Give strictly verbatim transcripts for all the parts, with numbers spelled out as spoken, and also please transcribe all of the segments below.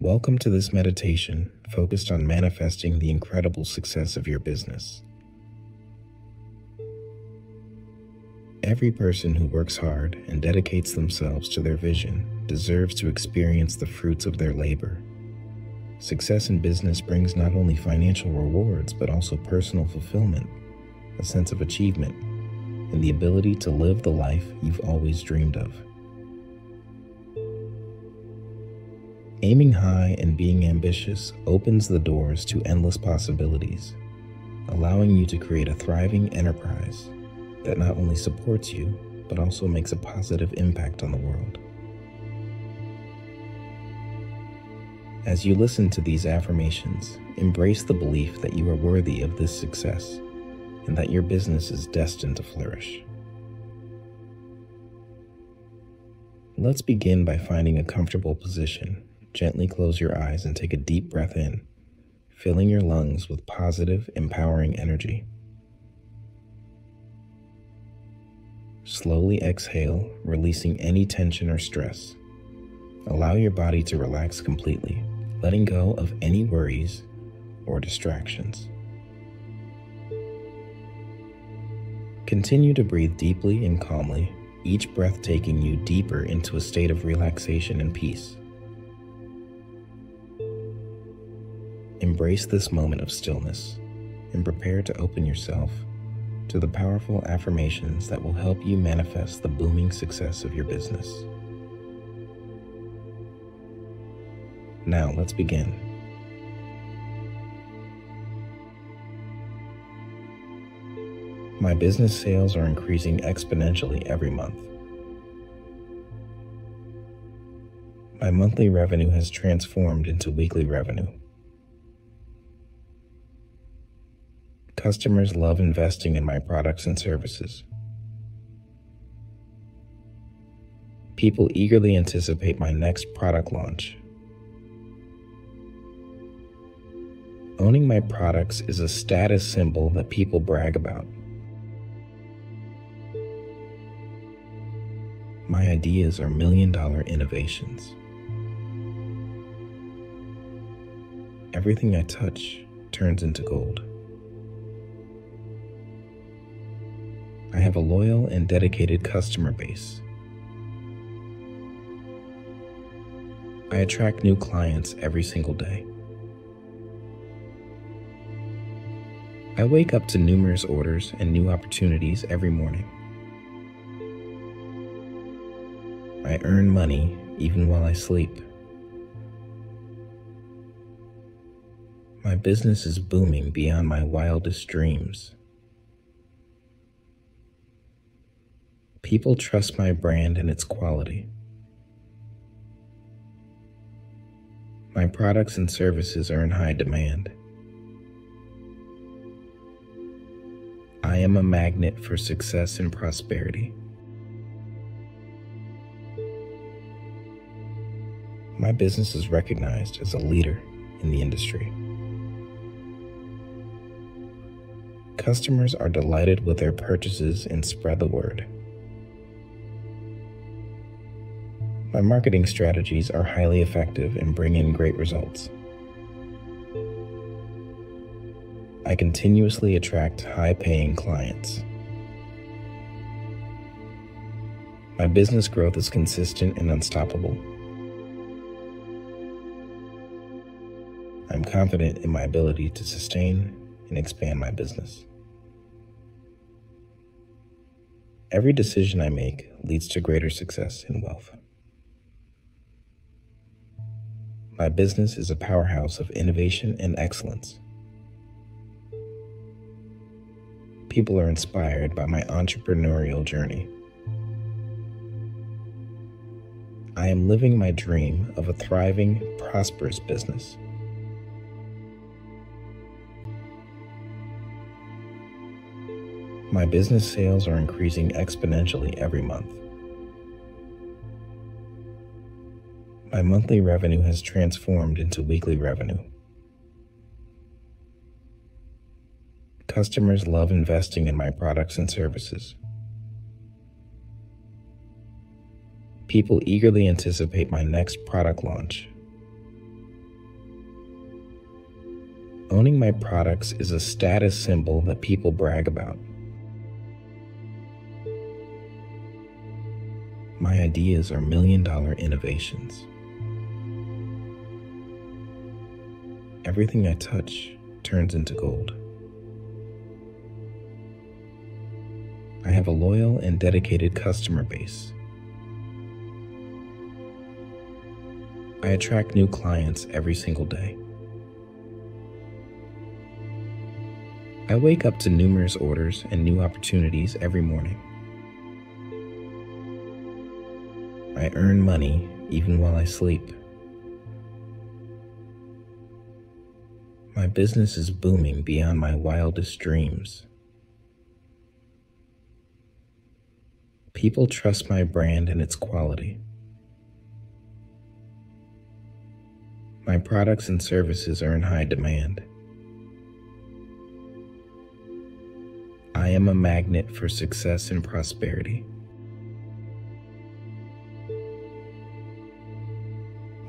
Welcome to this meditation focused on manifesting the incredible success of your business. Every person who works hard and dedicates themselves to their vision deserves to experience the fruits of their labor. Success in business brings not only financial rewards but also personal fulfillment, a sense of achievement, and the ability to live the life you've always dreamed of. Aiming high and being ambitious opens the doors to endless possibilities, allowing you to create a thriving enterprise that not only supports you, but also makes a positive impact on the world. As you listen to these affirmations, embrace the belief that you are worthy of this success and that your business is destined to flourish. Let's begin by finding a comfortable position. Gently close your eyes and take a deep breath in, filling your lungs with positive, empowering energy. Slowly exhale, releasing any tension or stress. Allow your body to relax completely, letting go of any worries or distractions. Continue to breathe deeply and calmly, each breath taking you deeper into a state of relaxation and peace. Embrace this moment of stillness and prepare to open yourself to the powerful affirmations that will help you manifest the booming success of your business. Now, let's begin. My business sales are increasing exponentially every month. My monthly revenue has transformed into weekly revenue. Customers love investing in my products and services. People eagerly anticipate my next product launch. Owning my products is a status symbol that people brag about. My ideas are million-dollar innovations. Everything I touch turns into gold. I have a loyal and dedicated customer base. I attract new clients every single day. I wake up to numerous orders and new opportunities every morning. I earn money even while I sleep. My business is booming beyond my wildest dreams. People trust my brand and its quality. My products and services are in high demand. I am a magnet for success and prosperity. My business is recognized as a leader in the industry. Customers are delighted with their purchases and spread the word. My marketing strategies are highly effective and bring in great results. I continuously attract high-paying clients. My business growth is consistent and unstoppable. I'm confident in my ability to sustain and expand my business. Every decision I make leads to greater success and wealth. My business is a powerhouse of innovation and excellence. People are inspired by my entrepreneurial journey. I am living my dream of a thriving, prosperous business. My business sales are increasing exponentially every month. My monthly revenue has transformed into weekly revenue. Customers love investing in my products and services. People eagerly anticipate my next product launch. Owning my products is a status symbol that people brag about. My ideas are million-dollar innovations. Everything I touch turns into gold. I have a loyal and dedicated customer base. I attract new clients every single day. I wake up to numerous orders and new opportunities every morning. I earn money even while I sleep. My business is booming beyond my wildest dreams. People trust my brand and its quality. My products and services are in high demand. I am a magnet for success and prosperity.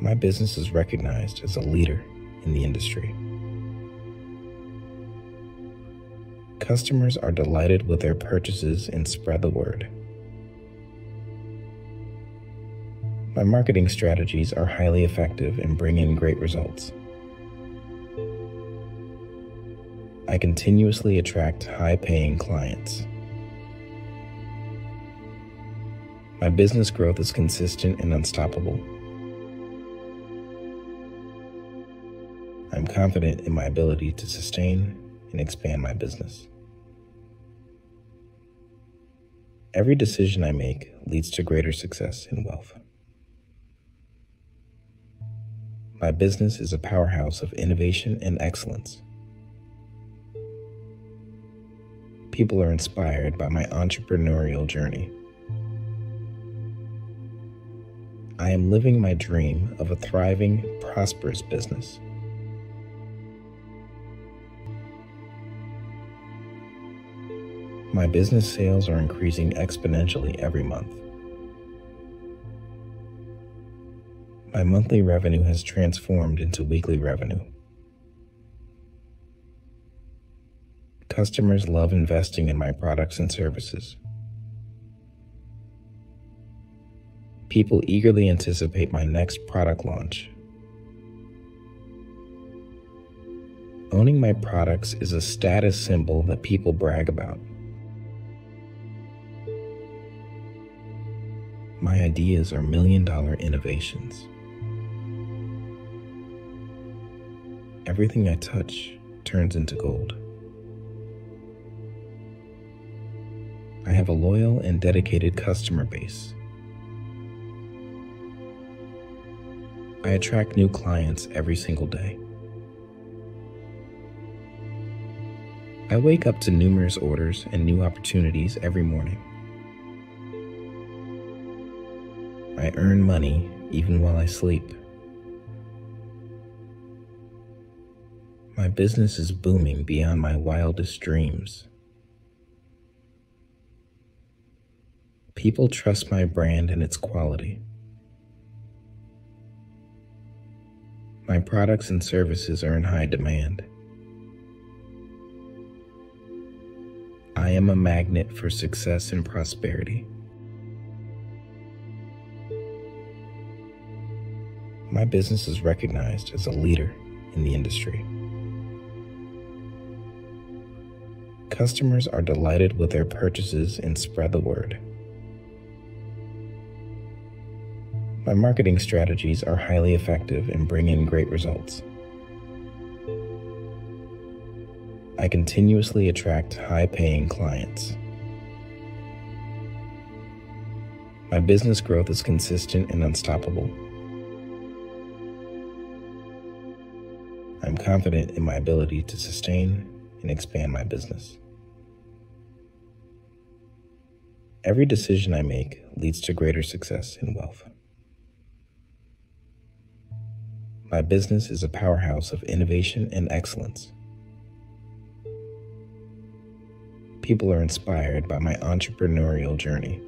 My business is recognized as a leader in the industry. Customers are delighted with their purchases and spread the word. My marketing strategies are highly effective and bring in great results. I continuously attract high-paying clients. My business growth is consistent and unstoppable. I'm confident in my ability to sustain and expand my business. Every decision I make leads to greater success and wealth. My business is a powerhouse of innovation and excellence. People are inspired by my entrepreneurial journey. I am living my dream of a thriving, prosperous business. My business sales are increasing exponentially every month. My monthly revenue has transformed into weekly revenue. Customers love investing in my products and services. People eagerly anticipate my next product launch. Owning my products is a status symbol that people brag about. My ideas are million-dollar innovations. Everything I touch turns into gold. I have a loyal and dedicated customer base. I attract new clients every single day. I wake up to numerous orders and new opportunities every morning. I earn money even while I sleep. My business is booming beyond my wildest dreams. People trust my brand and its quality. My products and services are in high demand. I am a magnet for success and prosperity. My business is recognized as a leader in the industry. Customers are delighted with their purchases and spread the word. My marketing strategies are highly effective and bring in great results. I continuously attract high-paying clients. My business growth is consistent and unstoppable. I'm confident in my ability to sustain and expand my business. Every decision I make leads to greater success and wealth. My business is a powerhouse of innovation and excellence. People are inspired by my entrepreneurial journey.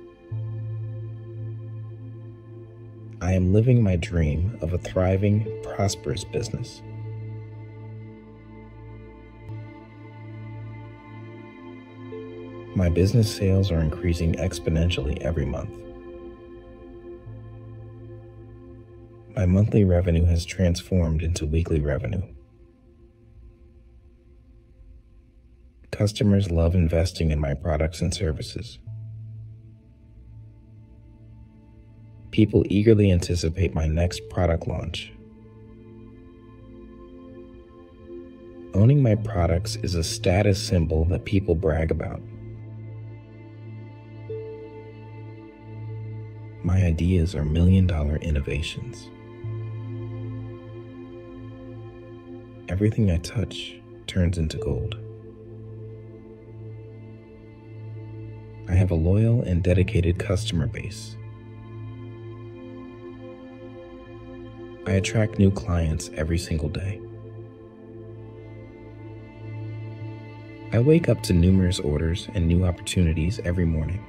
I am living my dream of a thriving, prosperous business. My business sales are increasing exponentially every month. My monthly revenue has transformed into weekly revenue. Customers love investing in my products and services. People eagerly anticipate my next product launch. Owning my products is a status symbol that people brag about. My ideas are million-dollar innovations. Everything I touch turns into gold. I have a loyal and dedicated customer base. I attract new clients every single day. I wake up to numerous orders and new opportunities every morning.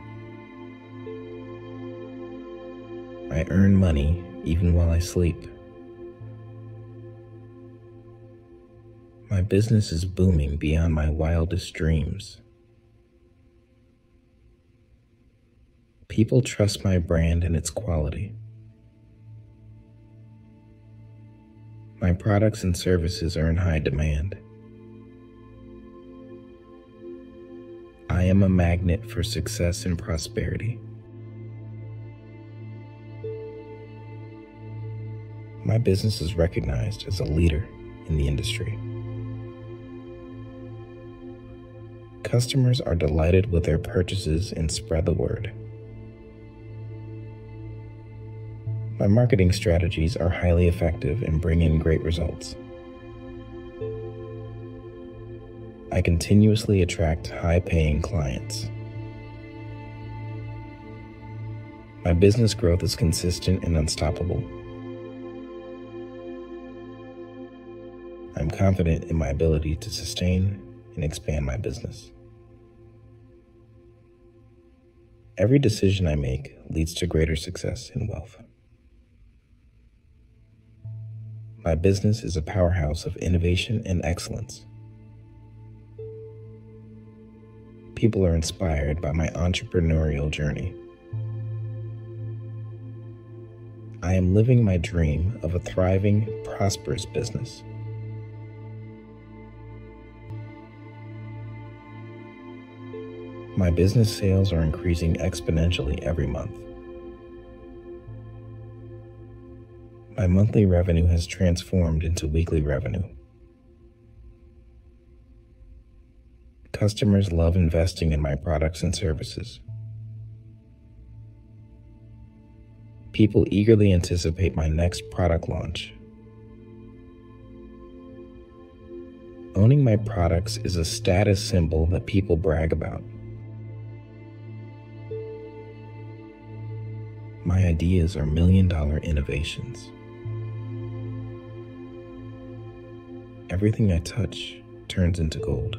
I earn money even while I sleep. My business is booming beyond my wildest dreams. People trust my brand and its quality. My products and services are in high demand. I am a magnet for success and prosperity. My business is recognized as a leader in the industry. Customers are delighted with their purchases and spread the word. My marketing strategies are highly effective and bring in great results. I continuously attract high-paying clients. My business growth is consistent and unstoppable. I'm confident in my ability to sustain and expand my business. Every decision I make leads to greater success and wealth. My business is a powerhouse of innovation and excellence. People are inspired by my entrepreneurial journey. I am living my dream of a thriving, prosperous business. My business sales are increasing exponentially every month. My monthly revenue has transformed into weekly revenue. Customers love investing in my products and services. People eagerly anticipate my next product launch. Owning my products is a status symbol that people brag about. My ideas are million-dollar innovations. Everything I touch turns into gold.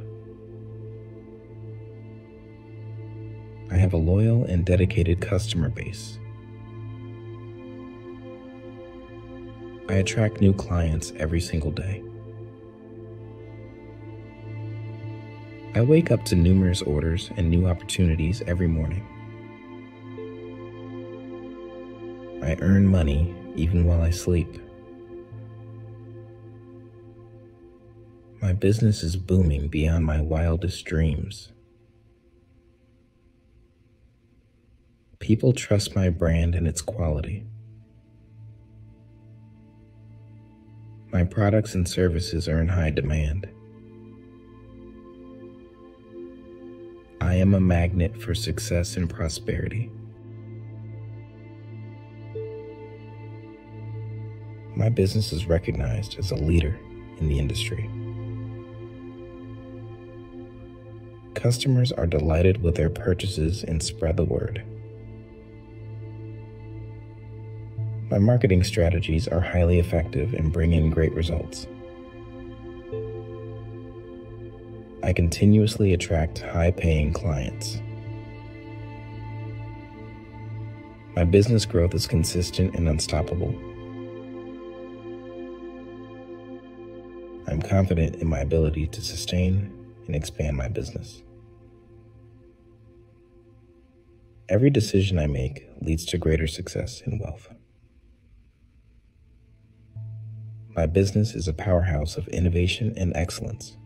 I have a loyal and dedicated customer base. I attract new clients every single day. I wake up to numerous orders and new opportunities every morning. I earn money even while I sleep. My business is booming beyond my wildest dreams. People trust my brand and its quality. My products and services are in high demand. I am a magnet for success and prosperity. My business is recognized as a leader in the industry. Customers are delighted with their purchases and spread the word. My marketing strategies are highly effective and bring in great results. I continuously attract high-paying clients. My business growth is consistent and unstoppable. I'm confident in my ability to sustain and expand my business. Every decision I make leads to greater success and wealth. My business is a powerhouse of innovation and excellence.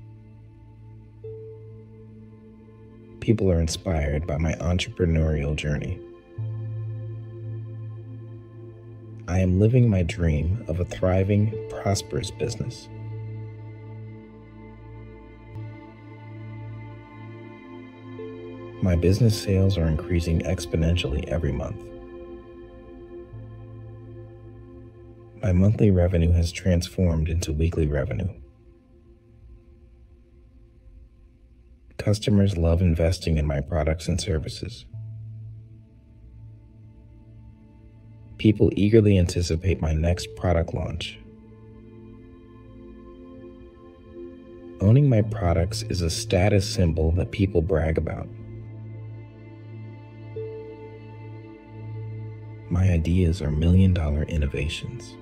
People are inspired by my entrepreneurial journey. I am living my dream of a thriving, prosperous business. My business sales are increasing exponentially every month. My monthly revenue has transformed into weekly revenue. Customers love investing in my products and services. People eagerly anticipate my next product launch. Owning my products is a status symbol that people brag about. My ideas are million-dollar innovations.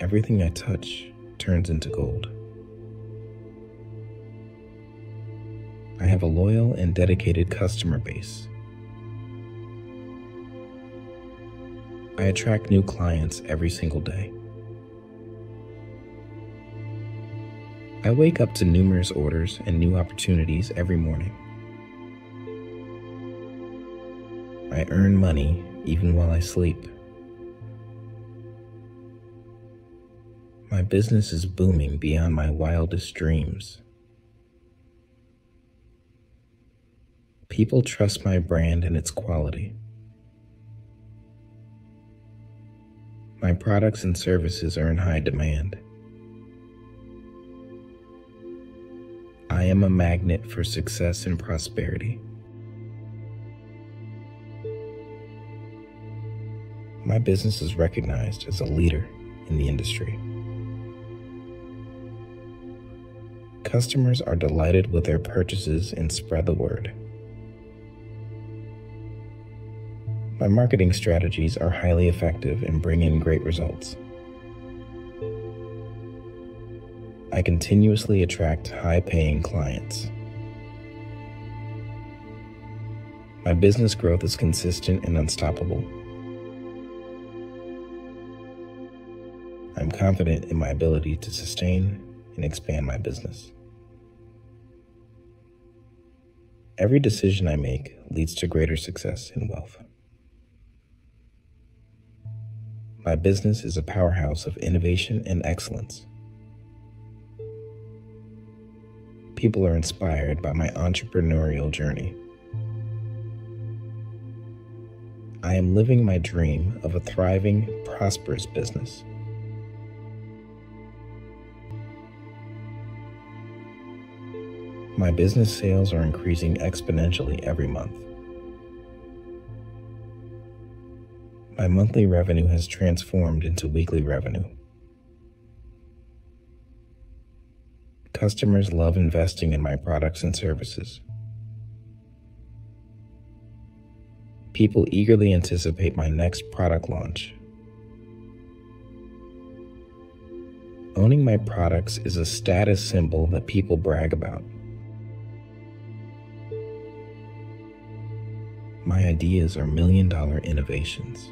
Everything I touch turns into gold. I have a loyal and dedicated customer base. I attract new clients every single day. I wake up to numerous orders and new opportunities every morning. I earn money even while I sleep. My business is booming beyond my wildest dreams. People trust my brand and its quality. My products and services are in high demand. I am a magnet for success and prosperity. My business is recognized as a leader in the industry. Customers are delighted with their purchases and spread the word. My marketing strategies are highly effective and bring in great results. I continuously attract high-paying clients. My business growth is consistent and unstoppable. I'm confident in my ability to sustain and expand my business. Every decision I make leads to greater success and wealth. My business is a powerhouse of innovation and excellence. People are inspired by my entrepreneurial journey. I am living my dream of a thriving, prosperous business. My business sales are increasing exponentially every month. My monthly revenue has transformed into weekly revenue. Customers love investing in my products and services. People eagerly anticipate my next product launch. Owning my products is a status symbol that people brag about. My ideas are million-dollar innovations.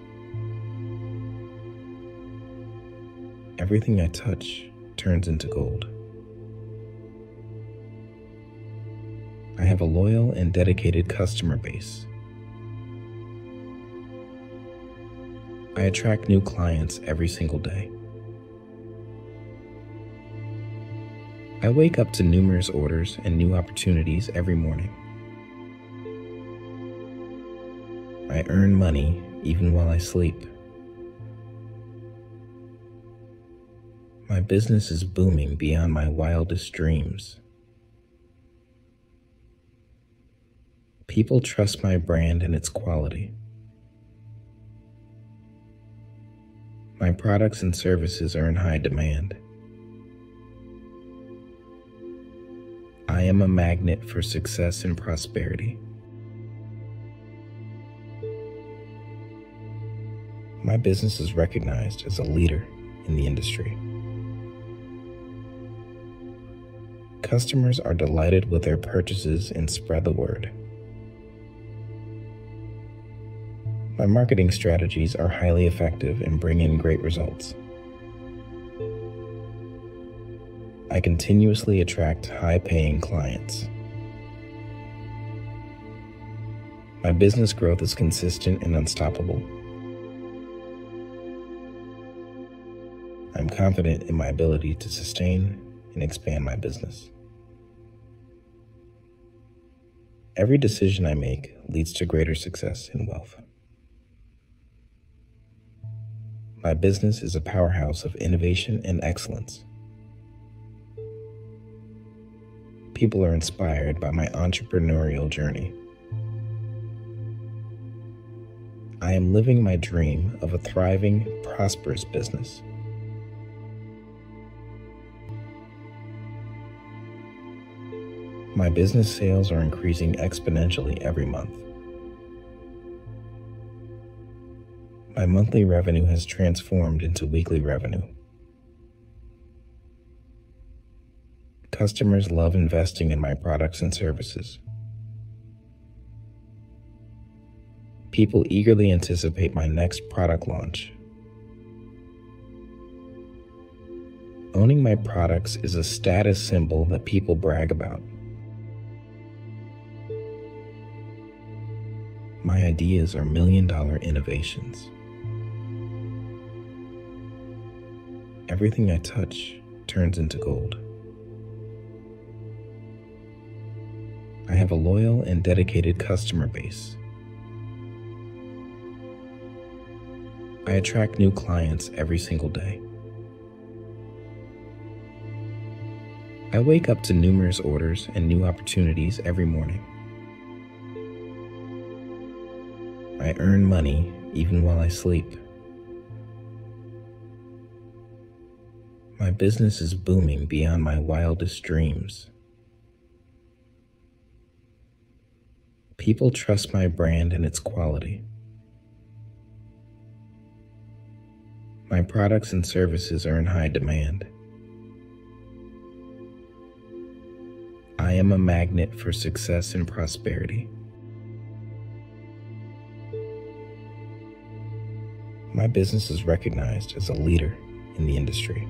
Everything I touch turns into gold. I have a loyal and dedicated customer base. I attract new clients every single day. I wake up to numerous orders and new opportunities every morning. I earn money even while I sleep. My business is booming beyond my wildest dreams. People trust my brand and its quality. My products and services are in high demand. I am a magnet for success and prosperity. My business is recognized as a leader in the industry. Customers are delighted with their purchases and spread the word. My marketing strategies are highly effective and bring in great results. I continuously attract high-paying clients. My business growth is consistent and unstoppable. I'm confident in my ability to sustain and expand my business. Every decision I make leads to greater success and wealth. My business is a powerhouse of innovation and excellence. People are inspired by my entrepreneurial journey. I am living my dream of a thriving, prosperous business. My business sales are increasing exponentially every month. My monthly revenue has transformed into weekly revenue. Customers love investing in my products and services. People eagerly anticipate my next product launch. Owning my products is a status symbol that people brag about. My ideas are million-dollar innovations. Everything I touch turns into gold. I have a loyal and dedicated customer base. I attract new clients every single day. I wake up to numerous orders and new opportunities every morning. I earn money even while I sleep. My business is booming beyond my wildest dreams. People trust my brand and its quality. My products and services are in high demand. I am a magnet for success and prosperity. My business is recognized as a leader in the industry.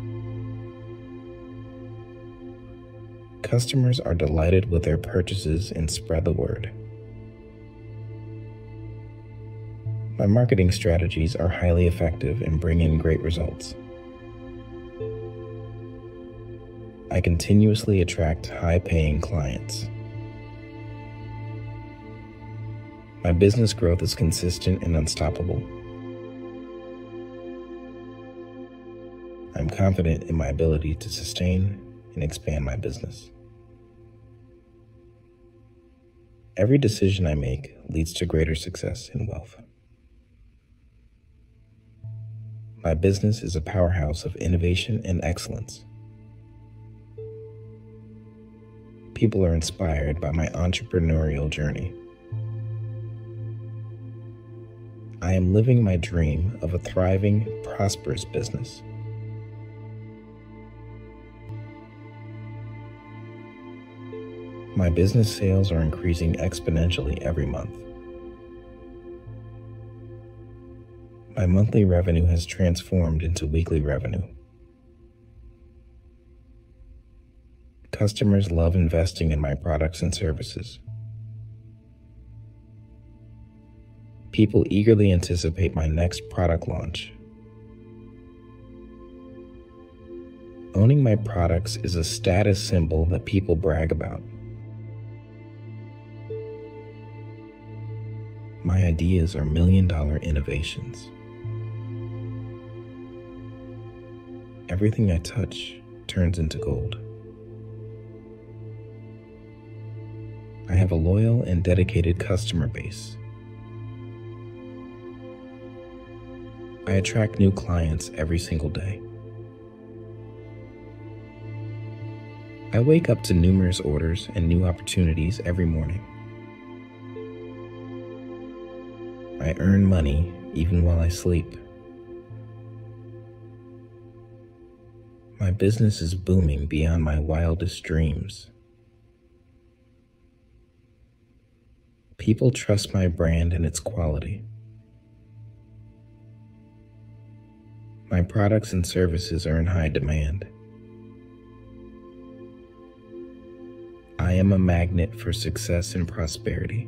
Customers are delighted with their purchases and spread the word. My marketing strategies are highly effective and bring in great results. I continuously attract high-paying clients. My business growth is consistent and unstoppable. I'm confident in my ability to sustain and expand my business. Every decision I make leads to greater success and wealth. My business is a powerhouse of innovation and excellence. People are inspired by my entrepreneurial journey. I am living my dream of a thriving, prosperous business. My business sales are increasing exponentially every month. My monthly revenue has transformed into weekly revenue. Customers love investing in my products and services. People eagerly anticipate my next product launch. Owning my products is a status symbol that people brag about. My ideas are million-dollar innovations. Everything I touch turns into gold. I have a loyal and dedicated customer base. I attract new clients every single day. I wake up to numerous orders and new opportunities every morning. I earn money even while I sleep. My business is booming beyond my wildest dreams. People trust my brand and its quality. My products and services are in high demand. I am a magnet for success and prosperity.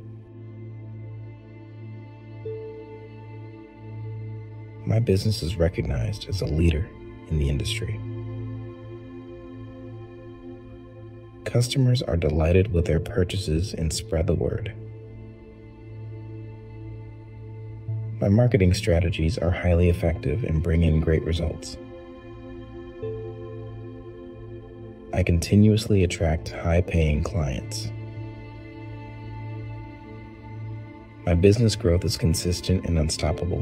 My business is recognized as a leader in the industry. Customers are delighted with their purchases and spread the word. My marketing strategies are highly effective and bring in great results. I continuously attract high-paying clients. My business growth is consistent and unstoppable.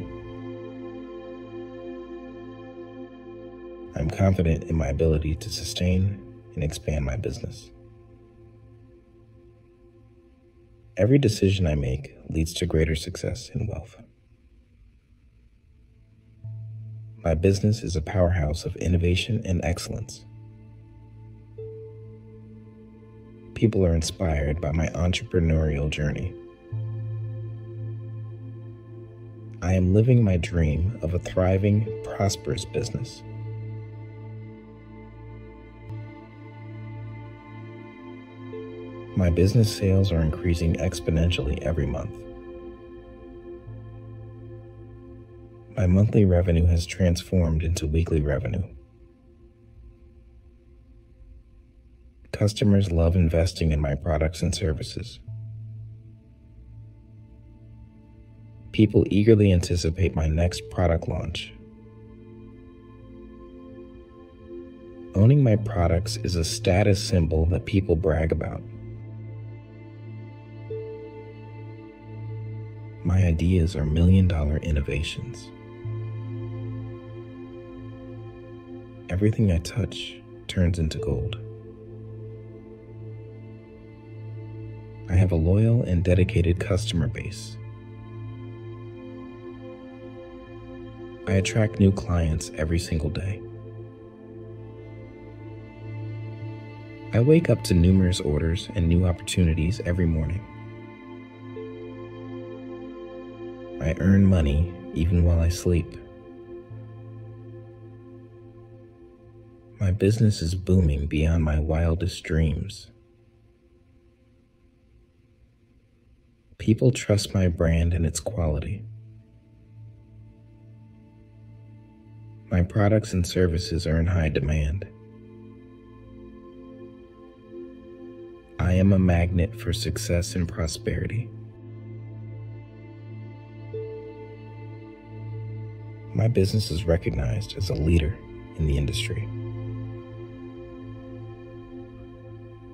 I'm confident in my ability to sustain and expand my business. Every decision I make leads to greater success and wealth. My business is a powerhouse of innovation and excellence. People are inspired by my entrepreneurial journey. I am living my dream of a thriving, prosperous business. My business sales are increasing exponentially every month. My monthly revenue has transformed into weekly revenue. Customers love investing in my products and services. People eagerly anticipate my next product launch. Owning my products is a status symbol that people brag about. My ideas are million-dollar innovations. Everything I touch turns into gold. I have a loyal and dedicated customer base. I attract new clients every single day. I wake up to numerous orders and new opportunities every morning. I earn money even while I sleep. My business is booming beyond my wildest dreams. People trust my brand and its quality. My products and services are in high demand. I am a magnet for success and prosperity. My business is recognized as a leader in the industry.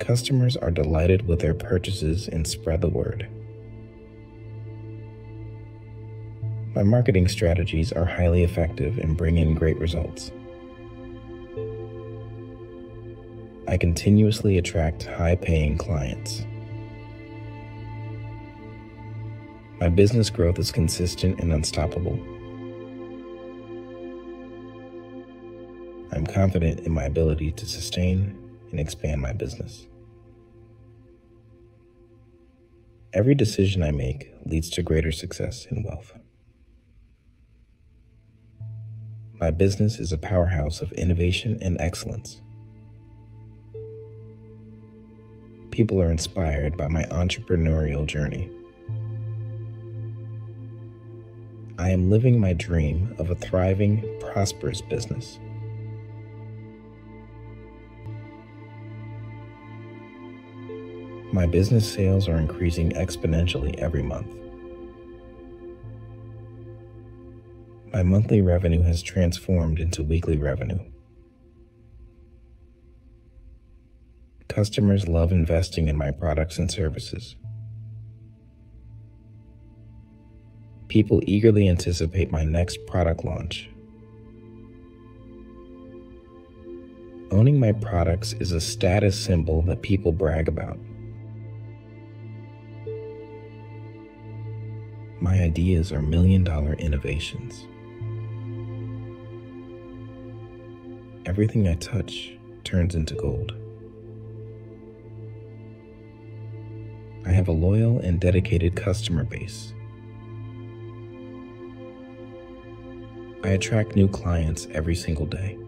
Customers are delighted with their purchases and spread the word. My marketing strategies are highly effective and bring in great results. I continuously attract high-paying clients. My business growth is consistent and unstoppable. I'm confident in my ability to sustain and expand my business. Every decision I make leads to greater success and wealth. My business is a powerhouse of innovation and excellence. People are inspired by my entrepreneurial journey. I am living my dream of a thriving, prosperous business. My business sales are increasing exponentially every month. My monthly revenue has transformed into weekly revenue. Customers love investing in my products and services. People eagerly anticipate my next product launch. Owning my products is a status symbol that people brag about. My ideas are million-dollar innovations. everything I touch turns into gold. I have a loyal and dedicated customer base. I attract new clients every single day.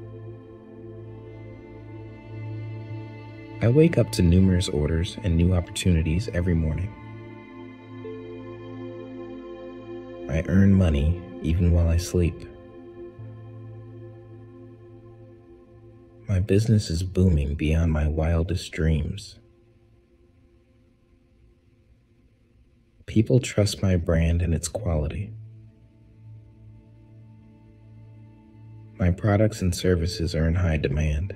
I wake up to numerous orders and new opportunities every morning. I earn money even while I sleep. My business is booming beyond my wildest dreams. People trust my brand and its quality. My products and services are in high demand.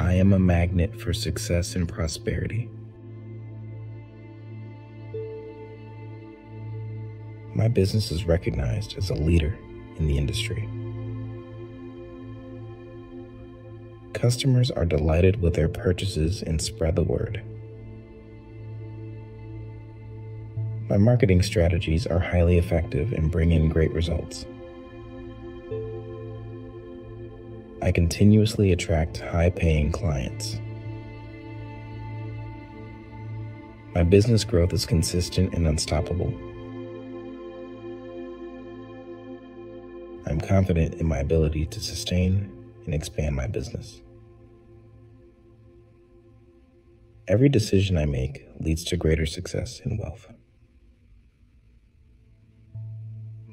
I am a magnet for success and prosperity. My business is recognized as a leader in the industry. Customers are delighted with their purchases and spread the word. My marketing strategies are highly effective and bring in great results. I continuously attract high-paying clients. My business growth is consistent and unstoppable. I'm confident in my ability to sustain and expand my business. Every decision I make leads to greater success and wealth.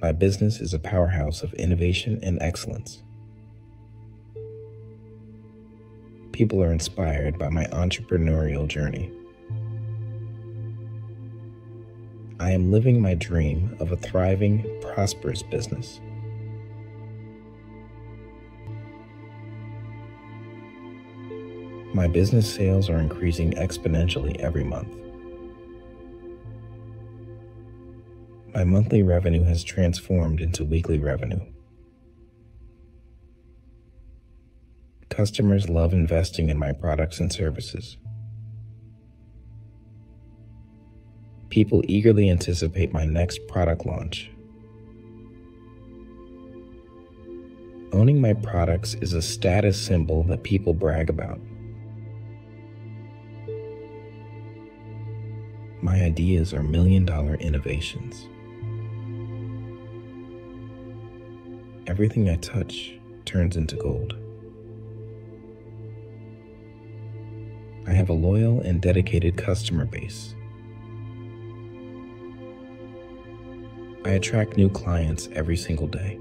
My business is a powerhouse of innovation and excellence. People are inspired by my entrepreneurial journey. I am living my dream of a thriving, prosperous business. My business sales are increasing exponentially every month. My monthly revenue has transformed into weekly revenue. Customers love investing in my products and services. People eagerly anticipate my next product launch. Owning my products is a status symbol that people brag about. My ideas are million-dollar innovations. Everything I touch turns into gold. I have a loyal and dedicated customer base. I attract new clients every single day.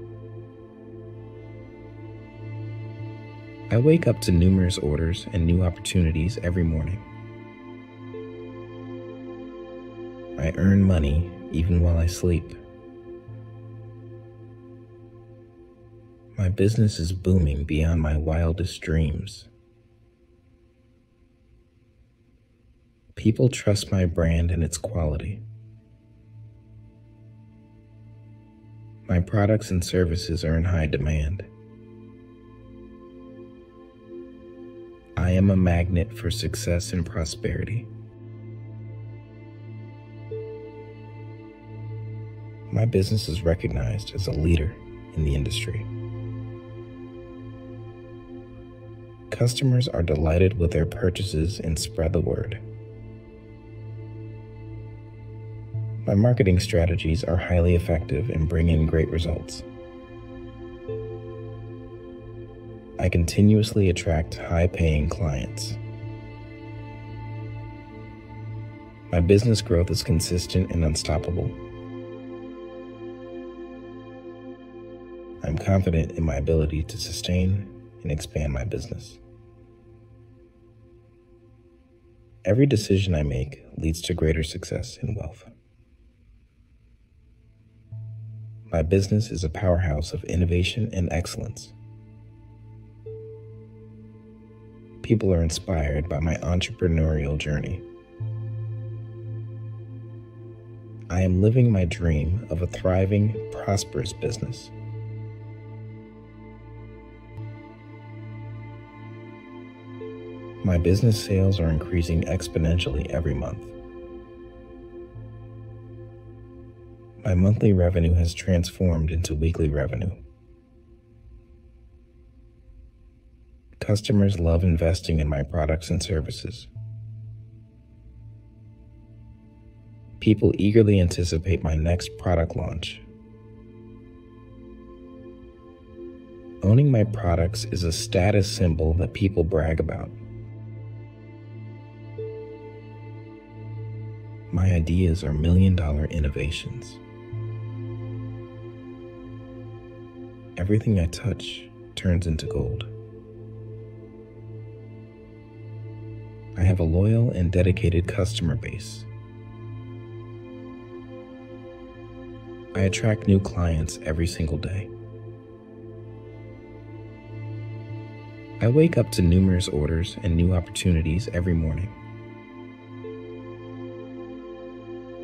I wake up to numerous orders and new opportunities every morning. I earn money even while I sleep. My business is booming beyond my wildest dreams. People trust my brand and its quality. My products and services are in high demand. I am a magnet for success and prosperity. My business is recognized as a leader in the industry. Customers are delighted with their purchases and spread the word. My marketing strategies are highly effective and bring in great results. I continuously attract high-paying clients. My business growth is consistent and unstoppable. I'm confident in my ability to sustain and expand my business. Every decision I make leads to greater success and wealth. My business is a powerhouse of innovation and excellence. People are inspired by my entrepreneurial journey. I am living my dream of a thriving, prosperous business. My business sales are increasing exponentially every month. My monthly revenue has transformed into weekly revenue. customers love investing in my products and services. People eagerly anticipate my next product launch. Owning my products is a status symbol that people brag about. My ideas are million-dollar innovations. Everything I touch turns into gold. I have a loyal and dedicated customer base. I attract new clients every single day. I wake up to numerous orders and new opportunities every morning.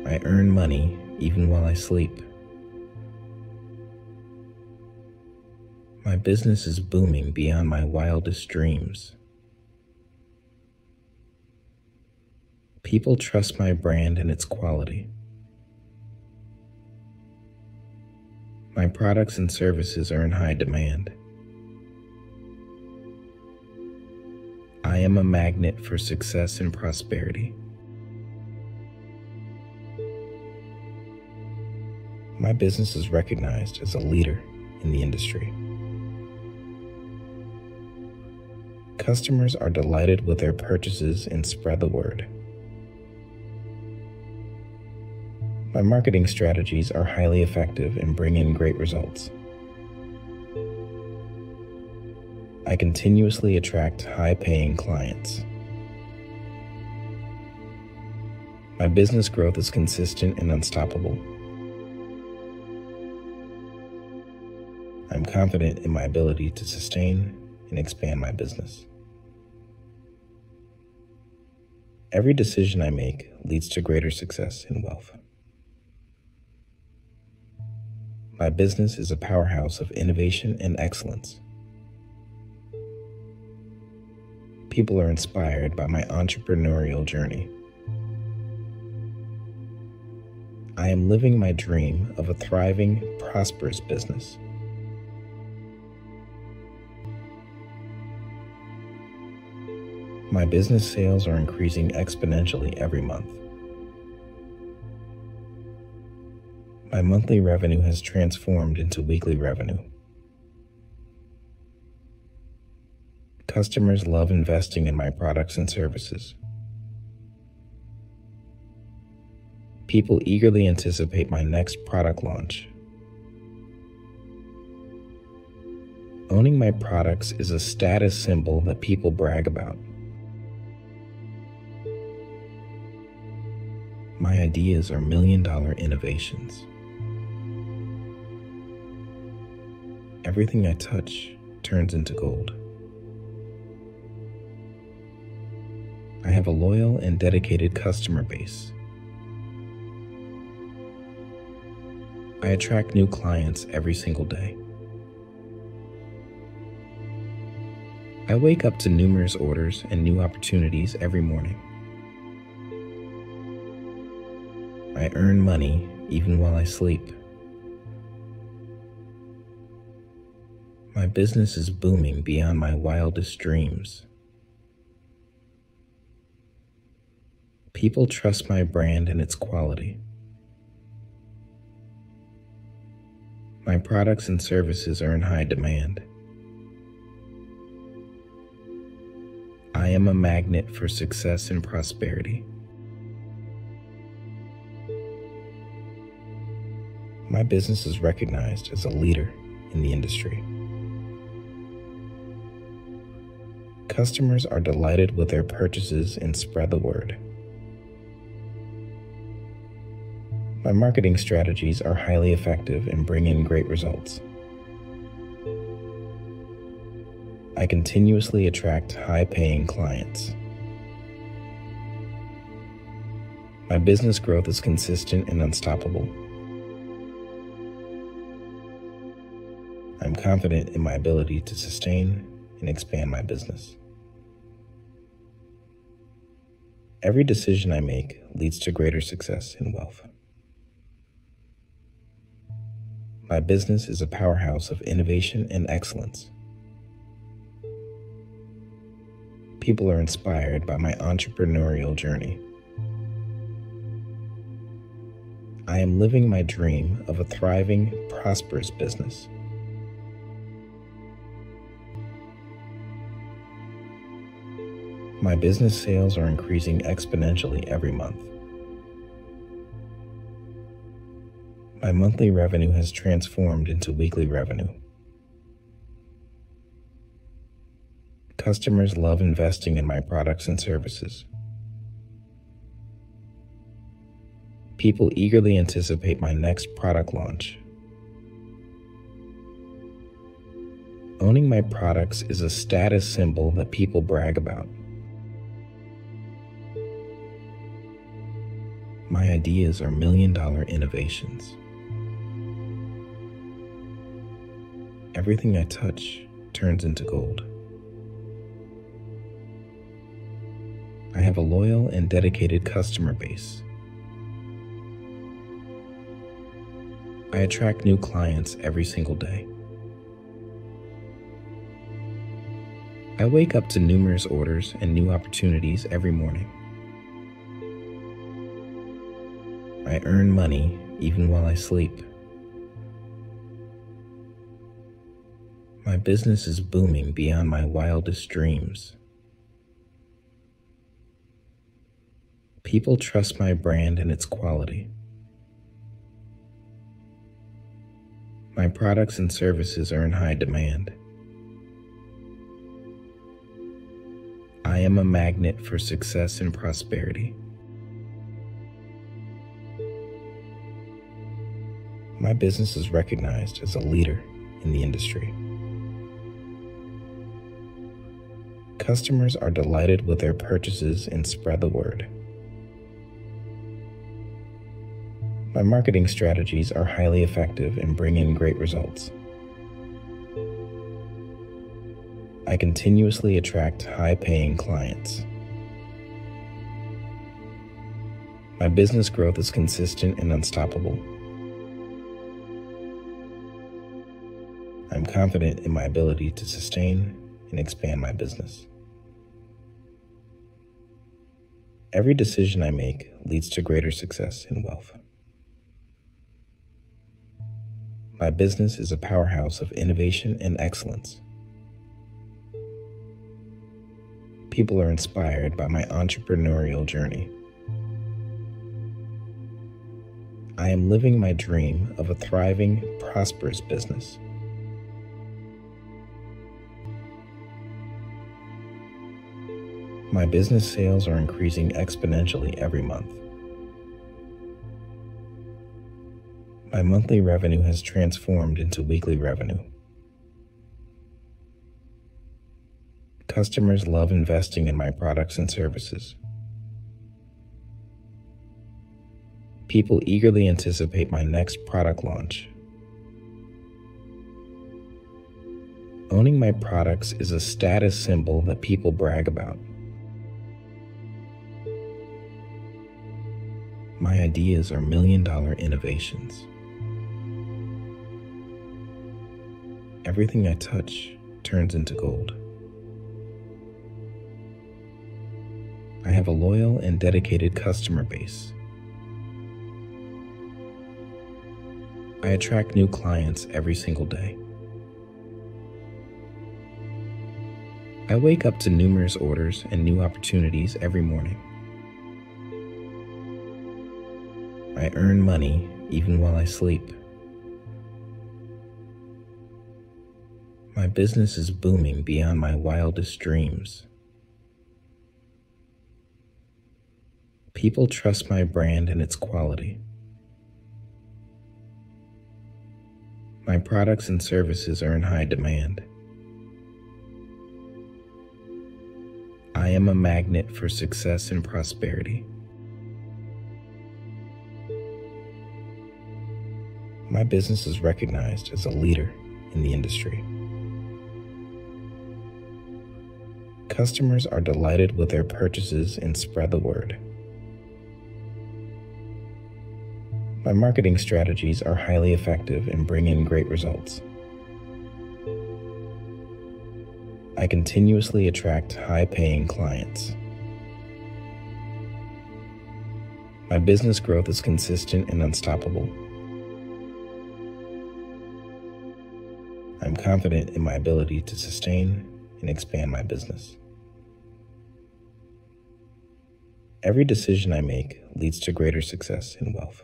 I earn money even while I sleep. My business is booming beyond my wildest dreams. People trust my brand and its quality. My products and services are in high demand. I am a magnet for success and prosperity. My business is recognized as a leader in the industry. Customers are delighted with their purchases and spread the word. My marketing strategies are highly effective and bring in great results. I continuously attract high-paying clients. My business growth is consistent and unstoppable. I'm confident in my ability to sustain and expand my business. Every decision I make leads to greater success and wealth. My business is a powerhouse of innovation and excellence. People are inspired by my entrepreneurial journey. I am living my dream of a thriving, prosperous business. My business sales are increasing exponentially every month. My monthly revenue has transformed into weekly revenue. Customers love investing in my products and services. People eagerly anticipate my next product launch. Owning my products is a status symbol that people brag about. My ideas are million-dollar innovations. Everything I touch turns into gold. I have a loyal and dedicated customer base. I attract new clients every single day. I wake up to numerous orders and new opportunities every morning. I earn money even while I sleep. My business is booming beyond my wildest dreams. People trust my brand and its quality. My products and services are in high demand. I am a magnet for success and prosperity. My business is recognized as a leader in the industry. Customers are delighted with their purchases and spread the word. My marketing strategies are highly effective and bring in great results. I continuously attract high-paying clients. My business growth is consistent and unstoppable. I'm confident in my ability to sustain and expand my business. Every decision I make leads to greater success and wealth. My business is a powerhouse of innovation and excellence. people are inspired by my entrepreneurial journey. I am living my dream of a thriving, prosperous business. My business sales are increasing exponentially every month. My monthly revenue has transformed into weekly revenue. Customers love investing in my products and services. People eagerly anticipate my next product launch. Owning my products is a status symbol that people brag about. My ideas are million-dollar innovations. Everything I touch turns into gold. I have a loyal and dedicated customer base. I attract new clients every single day. I wake up to numerous orders and new opportunities every morning. I earn money even while I sleep. My business is booming beyond my wildest dreams. People trust my brand and its quality. My products and services are in high demand. I am a magnet for success and prosperity. My business is recognized as a leader in the industry. Customers are delighted with their purchases and spread the word. My marketing strategies are highly effective and bring in great results. I continuously attract high-paying clients. My business growth is consistent and unstoppable. I'm confident in my ability to sustain and expand my business. Every decision I make leads to greater success and wealth. My business is a powerhouse of innovation and excellence. People are inspired by my entrepreneurial journey. I am living my dream of a thriving, prosperous business. My business sales are increasing exponentially every month. My monthly revenue has transformed into weekly revenue. Customers love investing in my products and services. People eagerly anticipate my next product launch. Owning my products is a status symbol that people brag about. My ideas are million-dollar innovations. Everything I touch turns into gold. I have a loyal and dedicated customer base. I attract new clients every single day. I wake up to numerous orders and new opportunities every morning. I earn money even while I sleep. My business is booming beyond my wildest dreams. People trust my brand and its quality. My products and services are in high demand. I am a magnet for success and prosperity. My business is recognized as a leader in the industry. Customers are delighted with their purchases and spread the word. My marketing strategies are highly effective and bring in great results. I continuously attract high-paying clients. My business growth is consistent and unstoppable. I'm confident in my ability to sustain and expand my business. Every decision I make leads to greater success and wealth.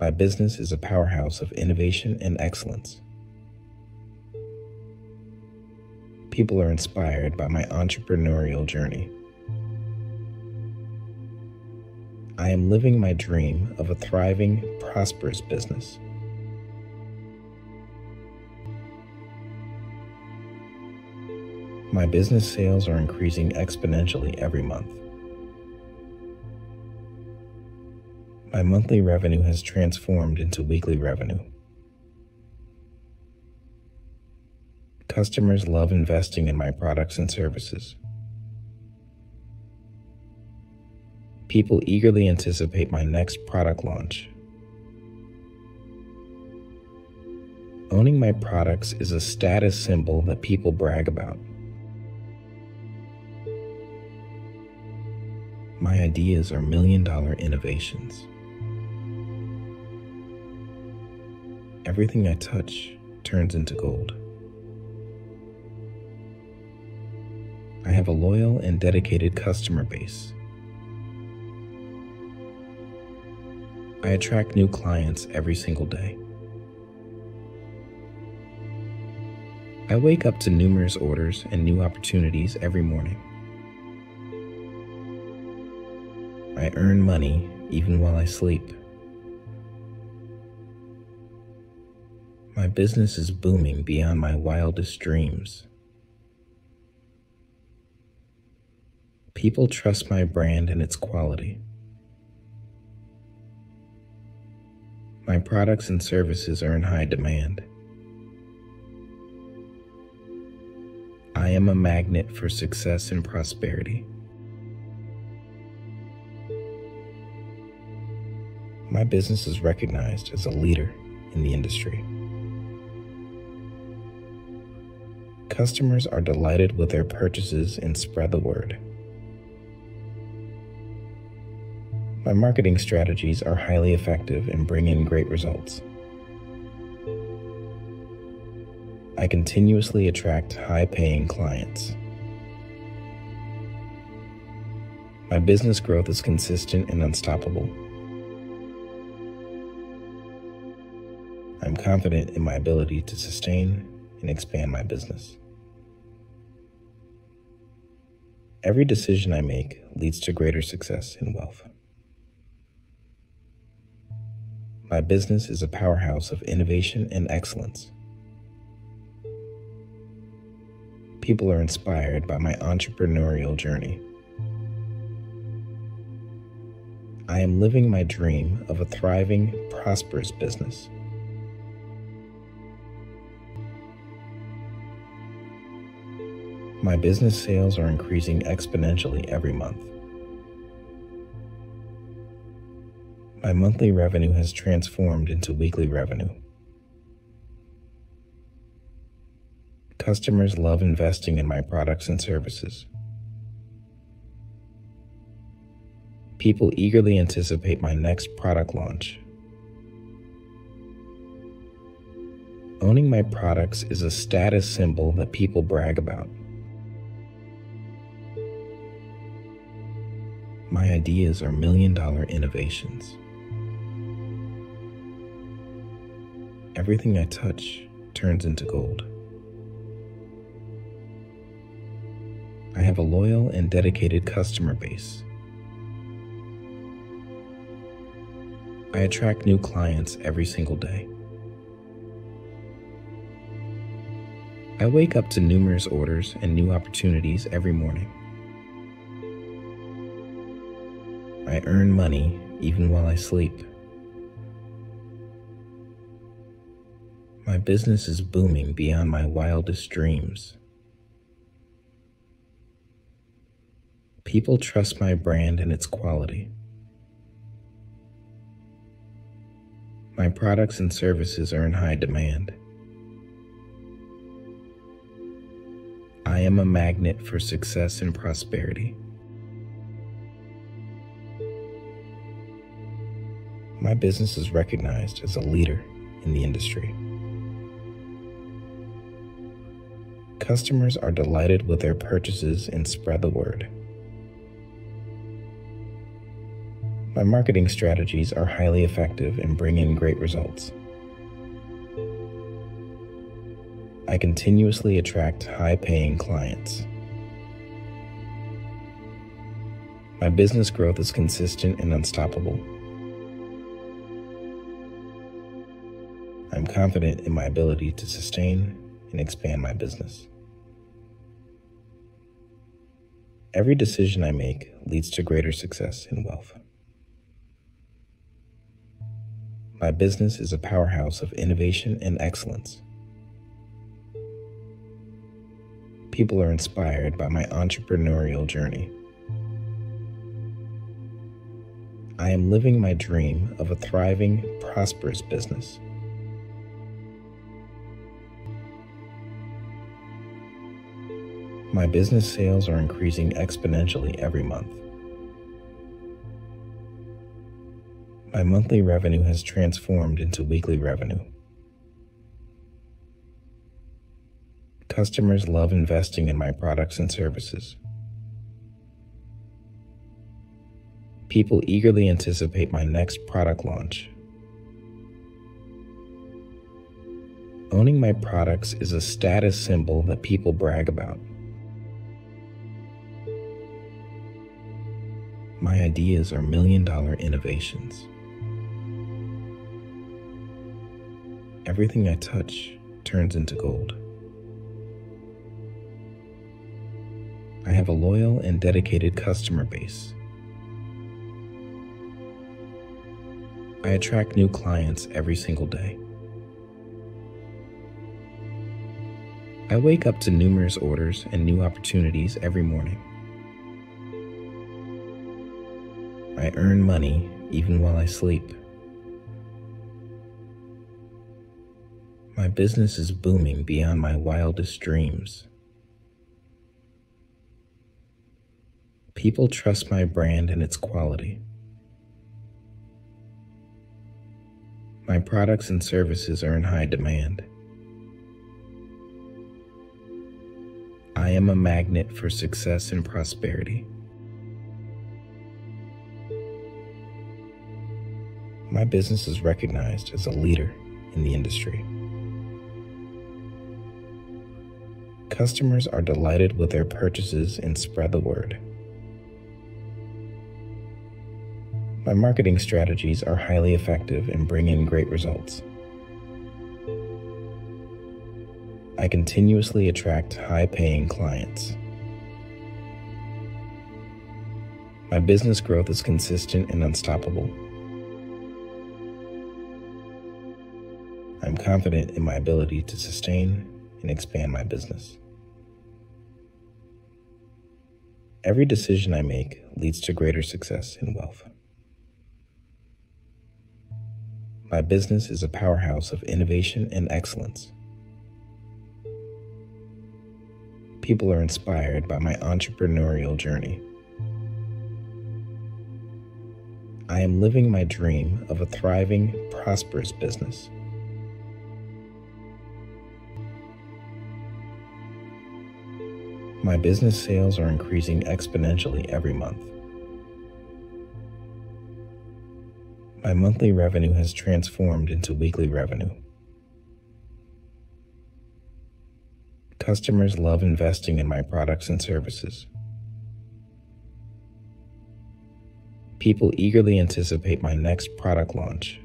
My business is a powerhouse of innovation and excellence. People are inspired by my entrepreneurial journey. I am living my dream of a thriving, prosperous business. My business sales are increasing exponentially every month. My monthly revenue has transformed into weekly revenue. Customers love investing in my products and services. People eagerly anticipate my next product launch. Owning my products is a status symbol that people brag about. My ideas are million-dollar innovations. Everything I touch turns into gold. I have a loyal and dedicated customer base. I attract new clients every single day. I wake up to numerous orders and new opportunities every morning. I earn money even while I sleep. My business is booming beyond my wildest dreams. People trust my brand and its quality. My products and services are in high demand. I am a magnet for success and prosperity. My business is recognized as a leader in the industry. Customers are delighted with their purchases and spread the word. My marketing strategies are highly effective and bring in great results. I continuously attract high-paying clients. My business growth is consistent and unstoppable. I'm confident in my ability to sustain and expand my business. Every decision I make leads to greater success and wealth. My business is a powerhouse of innovation and excellence. People are inspired by my entrepreneurial journey. I am living my dream of a thriving, prosperous business. My business sales are increasing exponentially every month. My monthly revenue has transformed into weekly revenue. Customers love investing in my products and services. People eagerly anticipate my next product launch. Owning my products is a status symbol that people brag about. My ideas are million-dollar innovations. Everything I touch turns into gold. I have a loyal and dedicated customer base. I attract new clients every single day. I wake up to numerous orders and new opportunities every morning. I earn money even while I sleep. My business is booming beyond my wildest dreams. People trust my brand and its quality. My products and services are in high demand. I am a magnet for success and prosperity. My business is recognized as a leader in the industry. Customers are delighted with their purchases and spread the word. My marketing strategies are highly effective and bring in great results. I continuously attract high-paying clients. My business growth is consistent and unstoppable. I'm confident in my ability to sustain and expand my business. Every decision I make leads to greater success and wealth. My business is a powerhouse of innovation and excellence. People are inspired by my entrepreneurial journey. I am living my dream of a thriving, prosperous business. My business sales are increasing exponentially every month. My monthly revenue has transformed into weekly revenue. Customers love investing in my products and services. People eagerly anticipate my next product launch. Owning my products is a status symbol that people brag about. My ideas are million-dollar innovations. Everything I touch turns into gold. I have a loyal and dedicated customer base. I attract new clients every single day. I wake up to numerous orders and new opportunities every morning. I earn money even while I sleep. My business is booming beyond my wildest dreams. People trust my brand and its quality. My products and services are in high demand. I am a magnet for success and prosperity. My business is recognized as a leader in the industry. Customers are delighted with their purchases and spread the word. My marketing strategies are highly effective and bring in great results. I continuously attract high-paying clients. My business growth is consistent and unstoppable. I'm confident in my ability to sustain and expand my business. Every decision I make leads to greater success and wealth. My business is a powerhouse of innovation and excellence. People are inspired by my entrepreneurial journey. I am living my dream of a thriving, prosperous business. My business sales are increasing exponentially every month. My monthly revenue has transformed into weekly revenue. Customers love investing in my products and services. People eagerly anticipate my next product launch.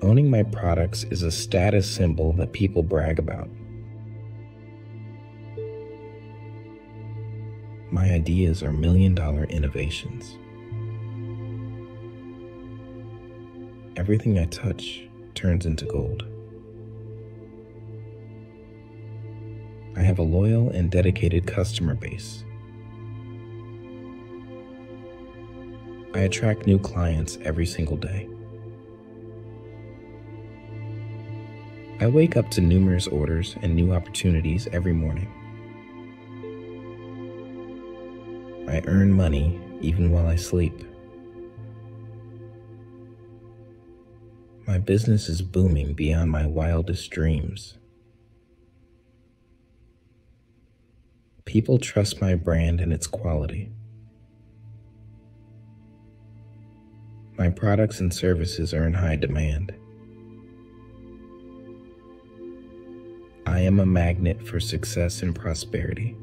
Owning my products is a status symbol that people brag about. My ideas are million-dollar innovations. Everything I touch turns into gold. I have a loyal and dedicated customer base. I attract new clients every single day. I wake up to numerous orders and new opportunities every morning. I earn money even while I sleep. My business is booming beyond my wildest dreams. People trust my brand and its quality. My products and services are in high demand. I am a magnet for success and prosperity.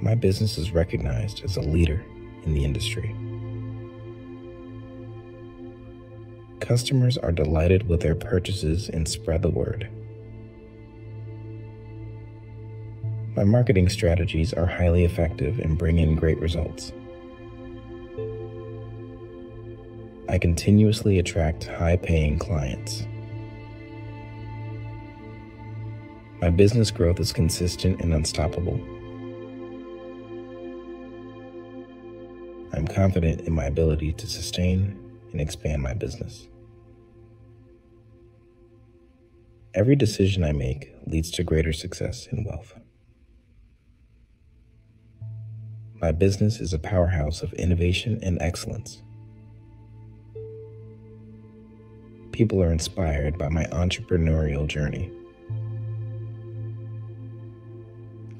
My business is recognized as a leader in the industry. Customers are delighted with their purchases and spread the word. My marketing strategies are highly effective and bring in great results. I continuously attract high-paying clients. My business growth is consistent and unstoppable. I'm confident in my ability to sustain and expand my business. Every decision I make leads to greater success and wealth. My business is a powerhouse of innovation and excellence. People are inspired by my entrepreneurial journey.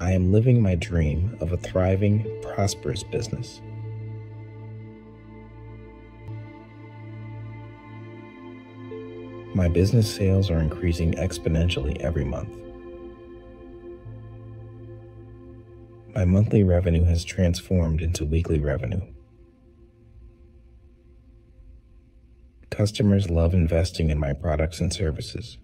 I am living my dream of a thriving, prosperous business. My business sales are increasing exponentially every month. My monthly revenue has transformed into weekly revenue. Customers love investing in my products and services.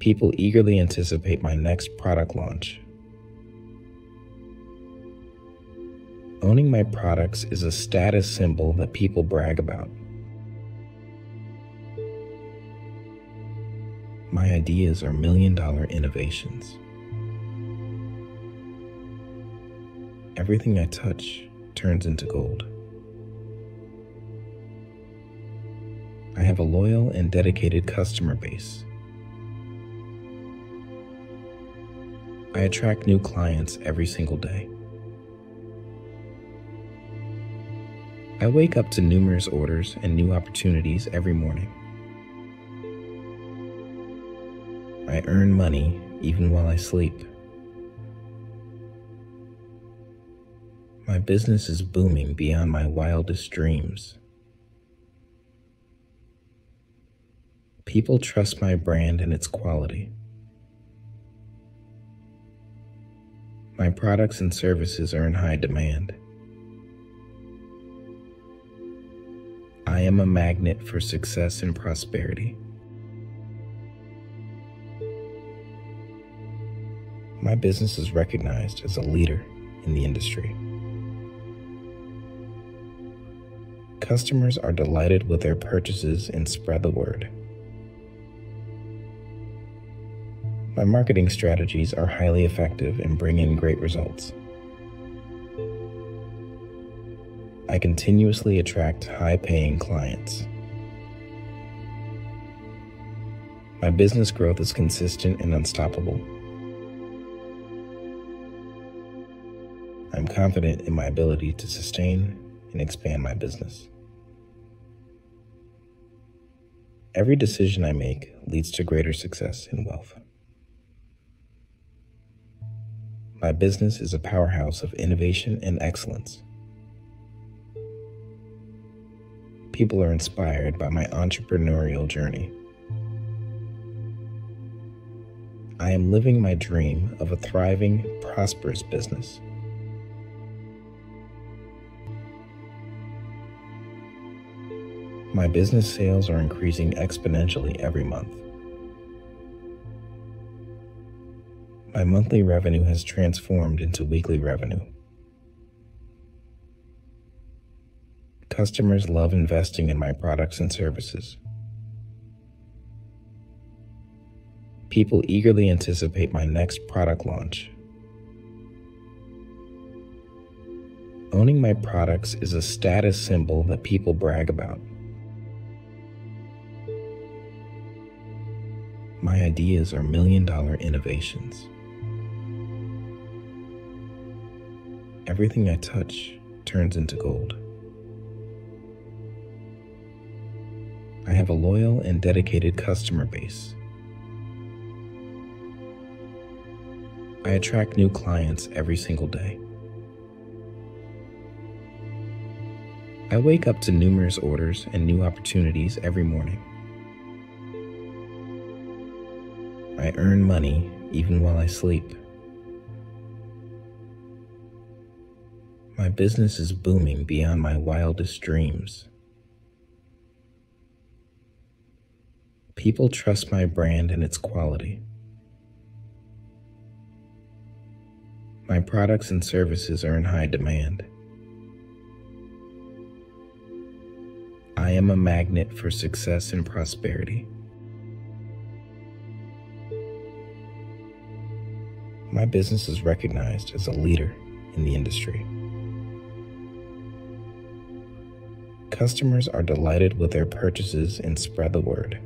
People eagerly anticipate my next product launch. Owning my products is a status symbol that people brag about. My ideas are million-dollar innovations. Everything I touch turns into gold. I have a loyal and dedicated customer base. I attract new clients every single day. I wake up to numerous orders and new opportunities every morning. I earn money even while I sleep. My business is booming beyond my wildest dreams. People trust my brand and its quality. My products and services are in high demand. I am a magnet for success and prosperity. My business is recognized as a leader in the industry. Customers are delighted with their purchases and spread the word. My marketing strategies are highly effective and bring in great results. I continuously attract high-paying clients. My business growth is consistent and unstoppable. I'm confident in my ability to sustain and expand my business. Every decision I make leads to greater success and wealth. My business is a powerhouse of innovation and excellence. People are inspired by my entrepreneurial journey. I am living my dream of a thriving, prosperous business. My business sales are increasing exponentially every month. My monthly revenue has transformed into weekly revenue. Customers love investing in my products and services. People eagerly anticipate my next product launch. owning my products is a status symbol that people brag about. My ideas are million-dollar innovations. Everything I touch turns into gold. I have a loyal and dedicated customer base. I attract new clients every single day. I wake up to numerous orders and new opportunities every morning. I earn money even while I sleep. My business is booming beyond my wildest dreams. People trust my brand and its quality. My products and services are in high demand. I am a magnet for success and prosperity. My business is recognized as a leader in the industry. Customers are delighted with their purchases and spread the word.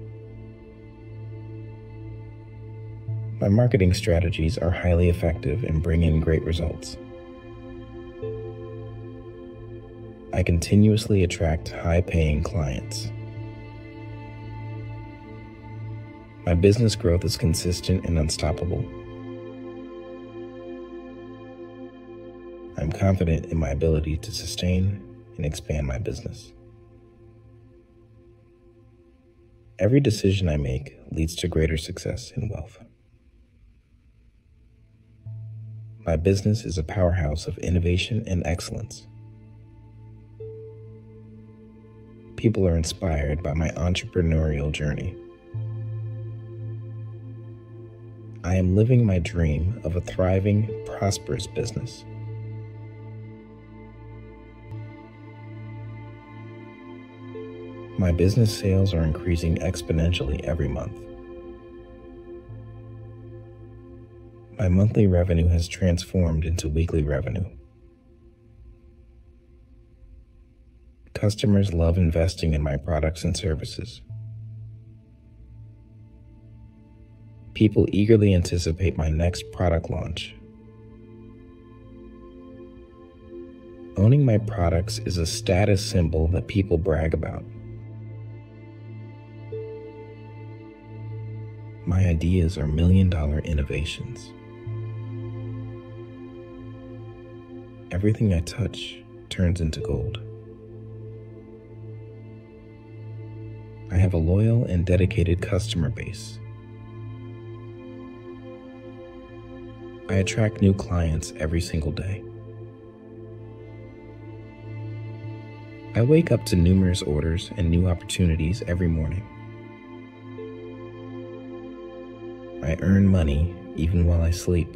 My marketing strategies are highly effective and bring in great results. I continuously attract high-paying clients. My business growth is consistent and unstoppable. I'm confident in my ability to sustain and expand my business. Every decision I make leads to greater success and wealth. My business is a powerhouse of innovation and excellence. People are inspired by my entrepreneurial journey. I am living my dream of a thriving, prosperous business. My business sales are increasing exponentially every month. My monthly revenue has transformed into weekly revenue. Customers love investing in my products and services. People eagerly anticipate my next product launch. Owning my products is a status symbol that people brag about. My ideas are million-dollar innovations. Everything I touch turns into gold. I have a loyal and dedicated customer base. I attract new clients every single day. I wake up to numerous orders and new opportunities every morning. I earn money even while I sleep.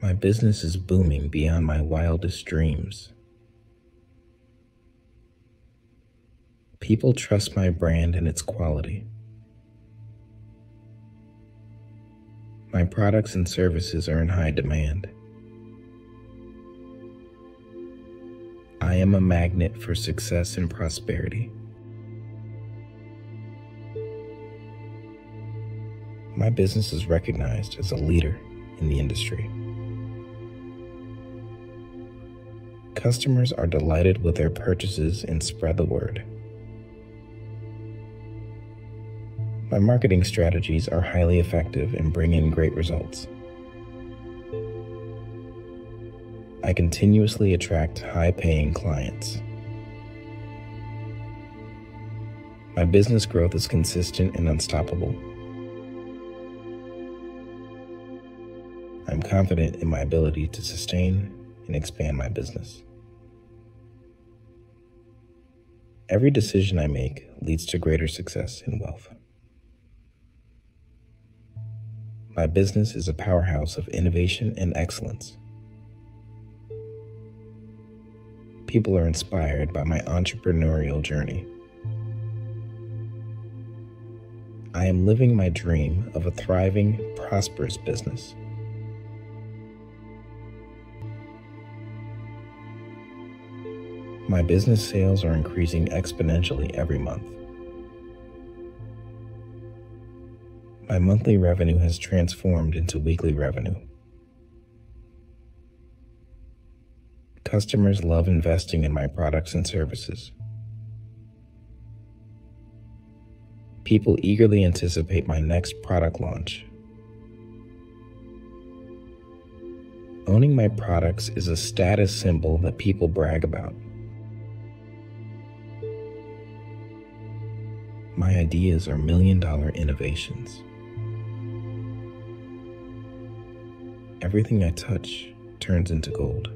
My business is booming beyond my wildest dreams. People trust my brand and its quality. My products and services are in high demand. I am a magnet for success and prosperity. My business is recognized as a leader in the industry. Customers are delighted with their purchases and spread the word. My marketing strategies are highly effective and bring in great results. I continuously attract high-paying clients. My business growth is consistent and unstoppable. I'm confident in my ability to sustain and expand my business. Every decision I make leads to greater success and wealth. My business is a powerhouse of innovation and excellence. People are inspired by my entrepreneurial journey. I am living my dream of a thriving, prosperous business. My business sales are increasing exponentially every month. My monthly revenue has transformed into weekly revenue. Customers love investing in my products and services. People eagerly anticipate my next product launch. Owning my products is a status symbol that people brag about. My ideas are million-dollar innovations. Everything I touch turns into gold.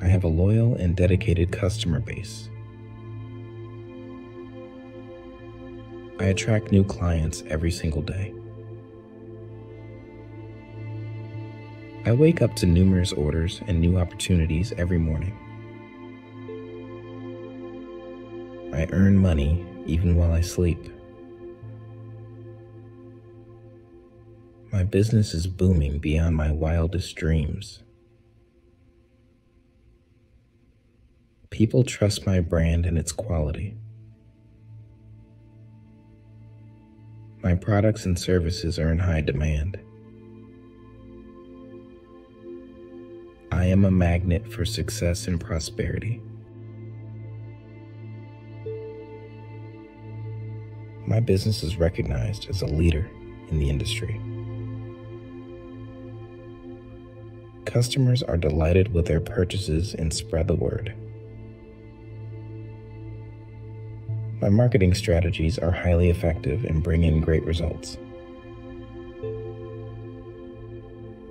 I have a loyal and dedicated customer base. I attract new clients every single day. I wake up to numerous orders and new opportunities every morning. I earn money even while I sleep. My business is booming beyond my wildest dreams. People trust my brand and its quality. My products and services are in high demand. I am a magnet for success and prosperity. My business is recognized as a leader in the industry. Customers are delighted with their purchases and spread the word. My marketing strategies are highly effective and bring in great results.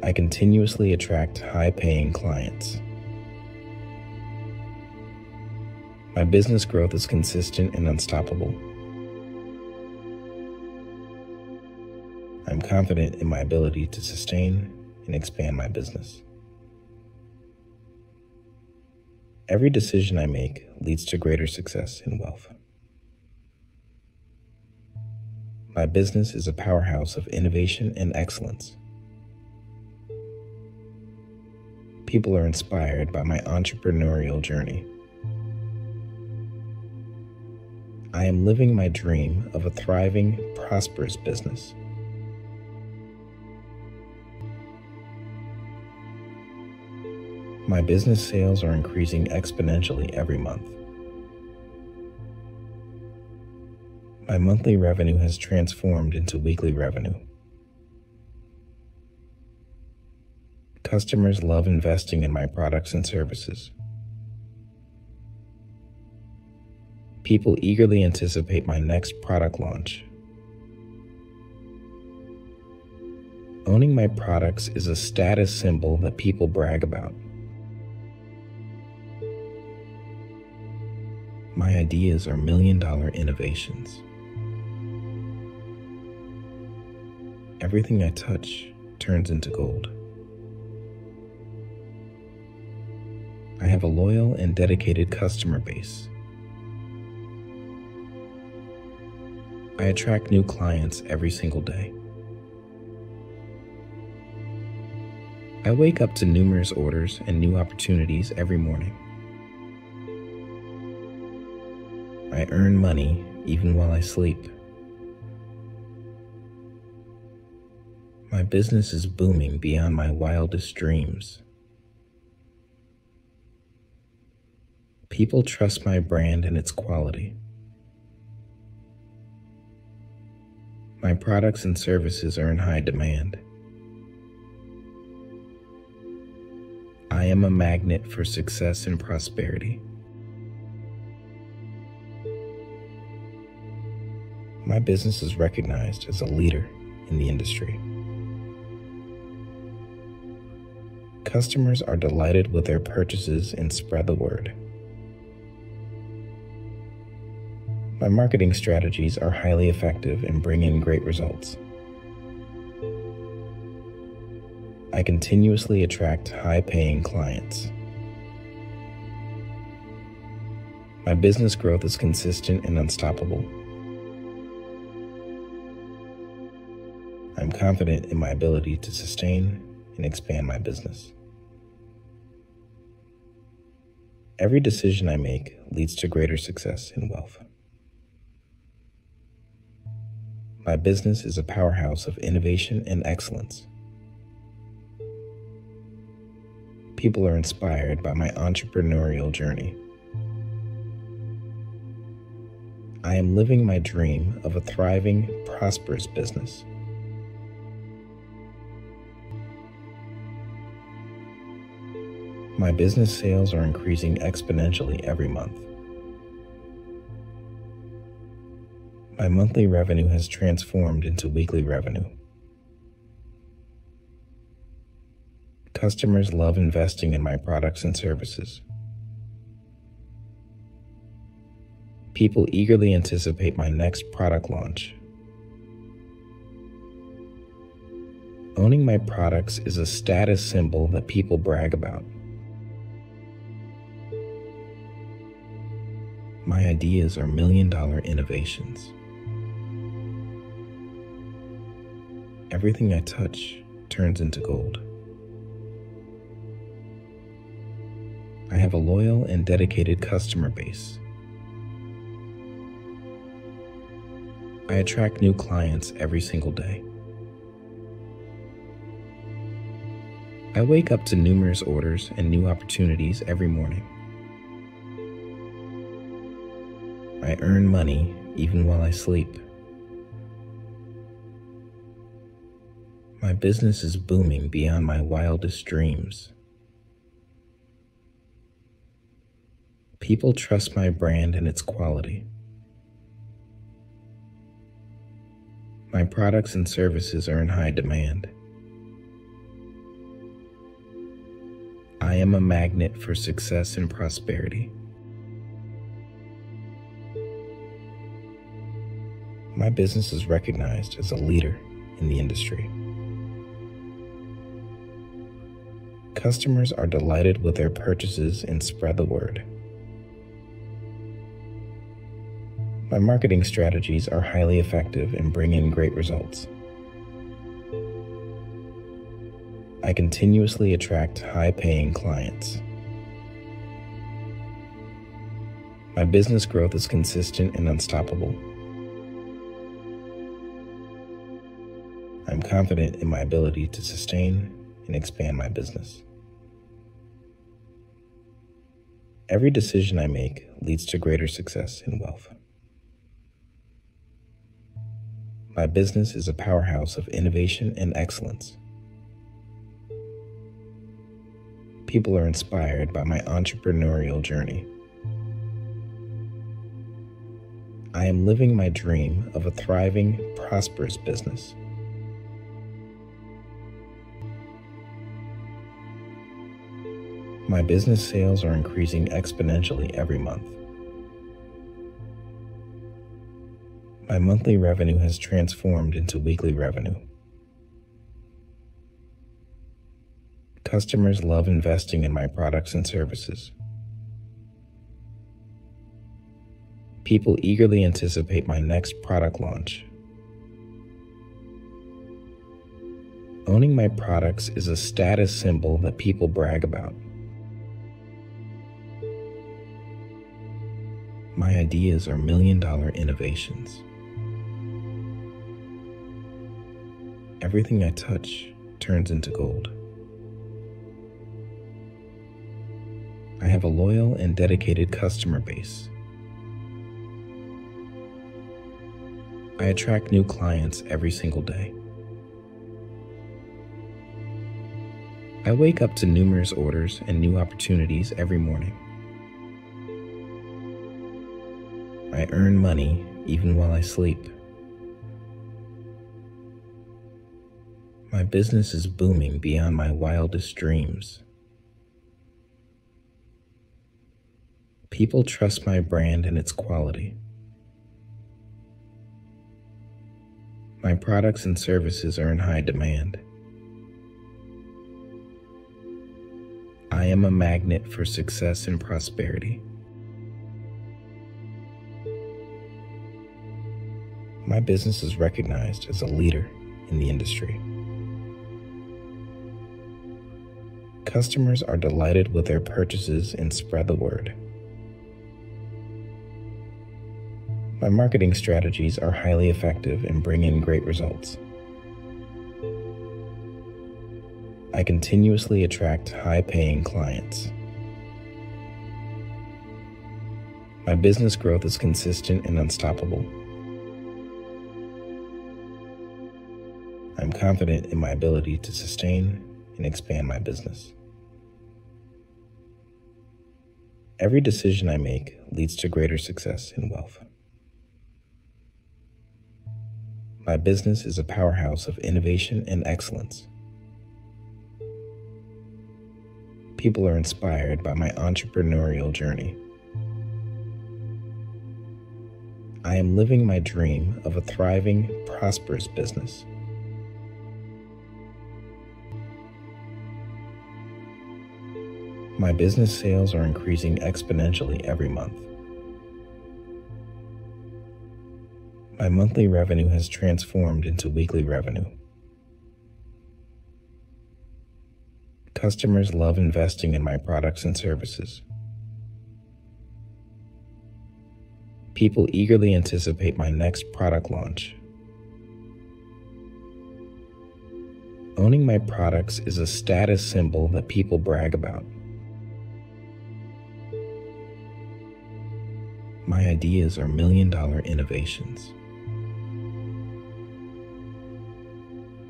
I continuously attract high-paying clients. My business growth is consistent and unstoppable. I'm confident in my ability to sustain and expand my business. Every decision I make leads to greater success and wealth. My business is a powerhouse of innovation and excellence. People are inspired by my entrepreneurial journey. I am living my dream of a thriving, prosperous business. My business sales are increasing exponentially every month. My monthly revenue has transformed into weekly revenue. Customers love investing in my products and services. People eagerly anticipate my next product launch. Owning my products is a status symbol that people brag about. My ideas are million-dollar innovations. Everything I touch turns into gold. I have a loyal and dedicated customer base. I attract new clients every single day. I wake up to numerous orders and new opportunities every morning. I earn money even while I sleep. My business is booming beyond my wildest dreams. People trust my brand and its quality. My products and services are in high demand. I am a magnet for success and prosperity. My business is recognized as a leader in the industry. Customers are delighted with their purchases and spread the word. My marketing strategies are highly effective and bring in great results. I continuously attract high-paying clients. My business growth is consistent and unstoppable. I'm confident in my ability to sustain and expand my business. Every decision I make leads to greater success and wealth. My business is a powerhouse of innovation and excellence. People are inspired by my entrepreneurial journey. I am living my dream of a thriving, prosperous business. My business sales are increasing exponentially every month. My monthly revenue has transformed into weekly revenue. Customers love investing in my products and services. People eagerly anticipate my next product launch. Owning my products is a status symbol that people brag about. My ideas are million-dollar innovations. Everything I touch turns into gold. I have a loyal and dedicated customer base. I attract new clients every single day. I wake up to numerous orders and new opportunities every morning. I earn money even while I sleep. My business is booming beyond my wildest dreams. People trust my brand and its quality. My products and services are in high demand. I am a magnet for success and prosperity. My business is recognized as a leader in the industry. Customers are delighted with their purchases and spread the word. My marketing strategies are highly effective and bring in great results. I continuously attract high-paying clients. My business growth is consistent and unstoppable. I'm confident in my ability to sustain and expand my business. Every decision I make leads to greater success and wealth. My business is a powerhouse of innovation and excellence. People are inspired by my entrepreneurial journey. I am living my dream of a thriving, prosperous business. My business sales are increasing exponentially every month. My monthly revenue has transformed into weekly revenue. Customers love investing in my products and services. People eagerly anticipate my next product launch. Owning my products is a status symbol that people brag about. My ideas are million-dollar innovations. Everything I touch turns into gold. I have a loyal and dedicated customer base. I attract new clients every single day. I wake up to numerous orders and new opportunities every morning. I earn money even while I sleep. My business is booming beyond my wildest dreams. People trust my brand and its quality. My products and services are in high demand. I am a magnet for success and prosperity. My business is recognized as a leader in the industry. Customers are delighted with their purchases and spread the word. My marketing strategies are highly effective and bring in great results. I continuously attract high-paying clients. My business growth is consistent and unstoppable. I'm confident in my ability to sustain and expand my business. Every decision I make leads to greater success and wealth. My business is a powerhouse of innovation and excellence. People are inspired by my entrepreneurial journey. I am living my dream of a thriving, prosperous business. My business sales are increasing exponentially every month. My monthly revenue has transformed into weekly revenue. Customers love investing in my products and services. People eagerly anticipate my next product launch. Owning my products is a status symbol that people brag about. My ideas are million-dollar innovations.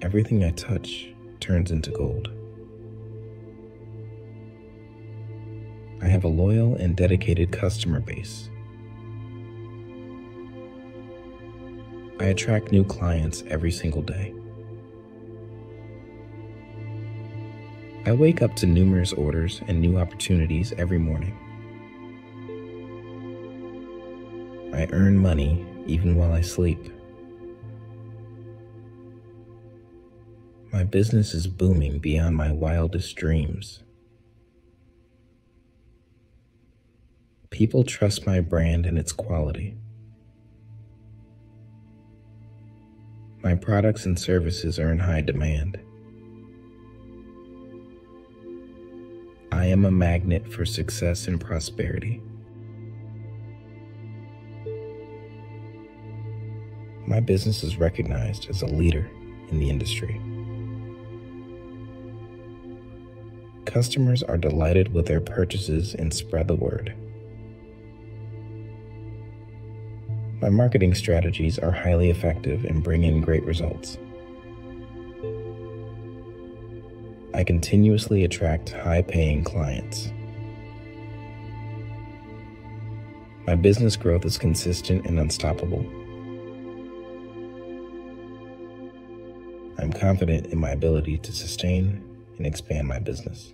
Everything I touch turns into gold. I have a loyal and dedicated customer base. I attract new clients every single day. I wake up to numerous orders and new opportunities every morning. I earn money even while I sleep. My business is booming beyond my wildest dreams. People trust my brand and its quality. My products and services are in high demand. I am a magnet for success and prosperity. My business is recognized as a leader in the industry. Customers are delighted with their purchases and spread the word. My marketing strategies are highly effective and bring in great results. I continuously attract high-paying clients. My business growth is consistent and unstoppable. I'm confident in my ability to sustain and expand my business.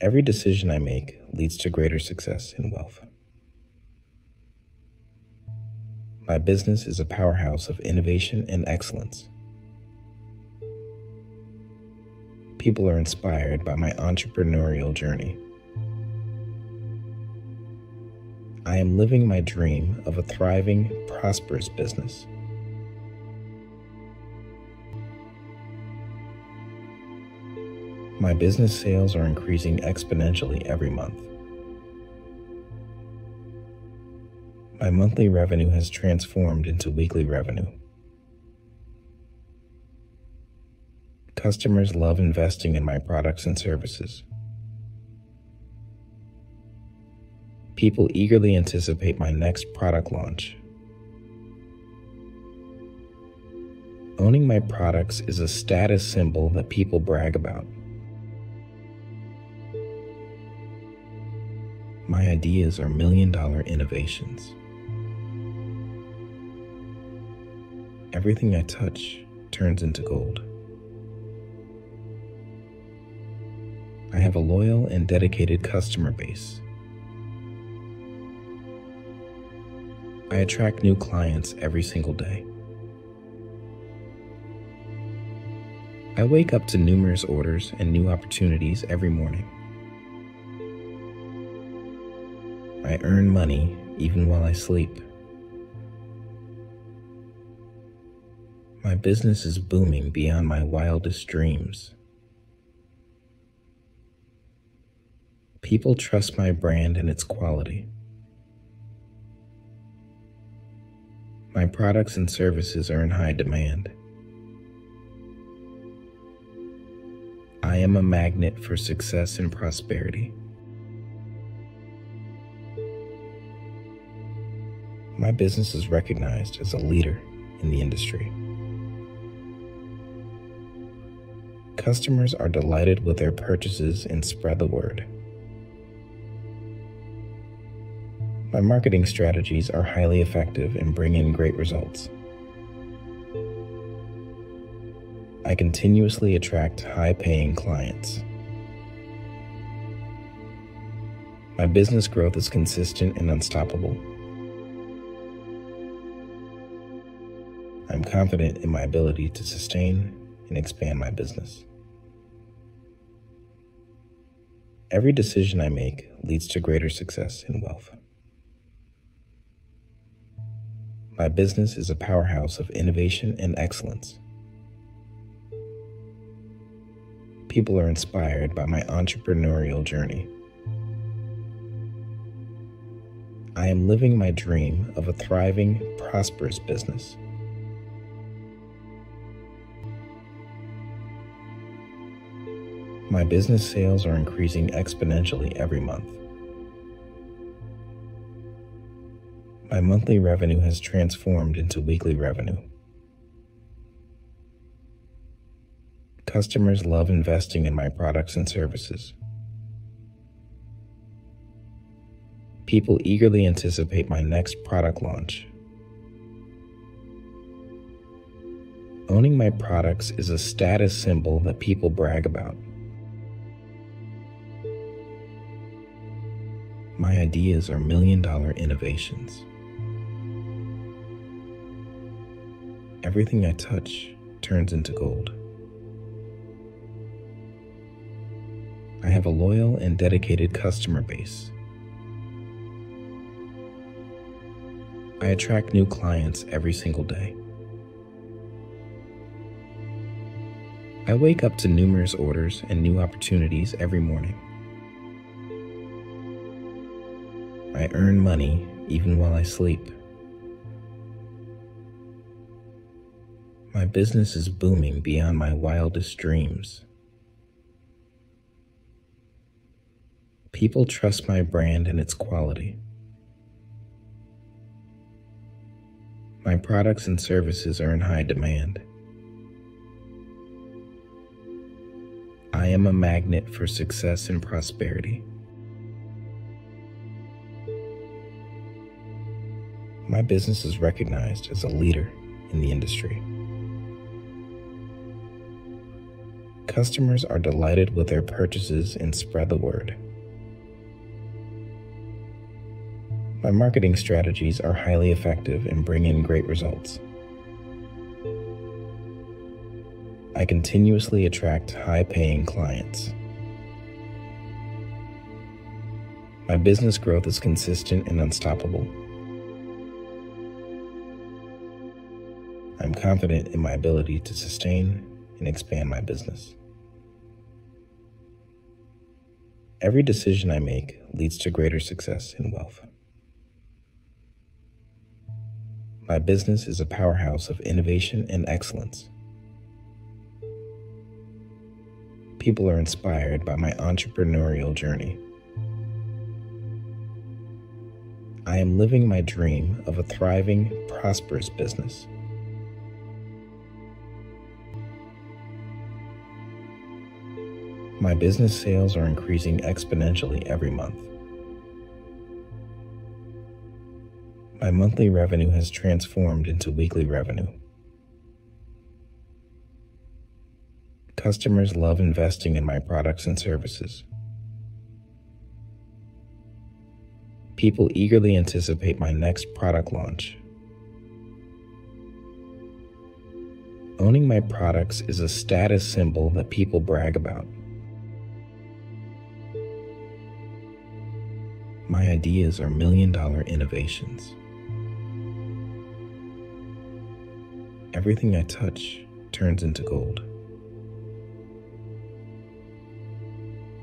Every decision I make leads to greater success and wealth. My business is a powerhouse of innovation and excellence. People are inspired by my entrepreneurial journey. I am living my dream of a thriving, prosperous business. My business sales are increasing exponentially every month. My monthly revenue has transformed into weekly revenue. Customers love investing in my products and services. People eagerly anticipate my next product launch. Owning my products is a status symbol that people brag about. My ideas are million-dollar innovations. Everything I touch turns into gold. I have a loyal and dedicated customer base. I attract new clients every single day. I wake up to numerous orders and new opportunities every morning. I earn money even while I sleep. My business is booming beyond my wildest dreams. People trust my brand and its quality. My products and services are in high demand. I am a magnet for success and prosperity. My business is recognized as a leader in the industry. Customers are delighted with their purchases and spread the word. My marketing strategies are highly effective and bring in great results. I continuously attract high-paying clients. My business growth is consistent and unstoppable. I'm confident in my ability to sustain and expand my business. Every decision I make leads to greater success and wealth. My business is a powerhouse of innovation and excellence. People are inspired by my entrepreneurial journey. I am living my dream of a thriving, prosperous business. My business sales are increasing exponentially every month. My monthly revenue has transformed into weekly revenue. Customers love investing in my products and services. People eagerly anticipate my next product launch. Owning my products is a status symbol that people brag about. My ideas are million-dollar innovations. Everything I touch turns into gold. I have a loyal and dedicated customer base. I attract new clients every single day. I wake up to numerous orders and new opportunities every morning. I earn money even while I sleep. My business is booming beyond my wildest dreams. People trust my brand and its quality. My products and services are in high demand. I am a magnet for success and prosperity. My business is recognized as a leader in the industry. Customers are delighted with their purchases and spread the word. My marketing strategies are highly effective and bring in great results. I continuously attract high-paying clients. My business growth is consistent and unstoppable. I'm confident in my ability to sustain and expand my business. Every decision I make leads to greater success and wealth. My business is a powerhouse of innovation and excellence. People are inspired by my entrepreneurial journey. I am living my dream of a thriving, prosperous business. My business sales are increasing exponentially every month. My monthly revenue has transformed into weekly revenue. Customers love investing in my products and services. People eagerly anticipate my next product launch. Owning my products is a status symbol that people brag about. My ideas are million-dollar innovations. everything I touch turns into gold.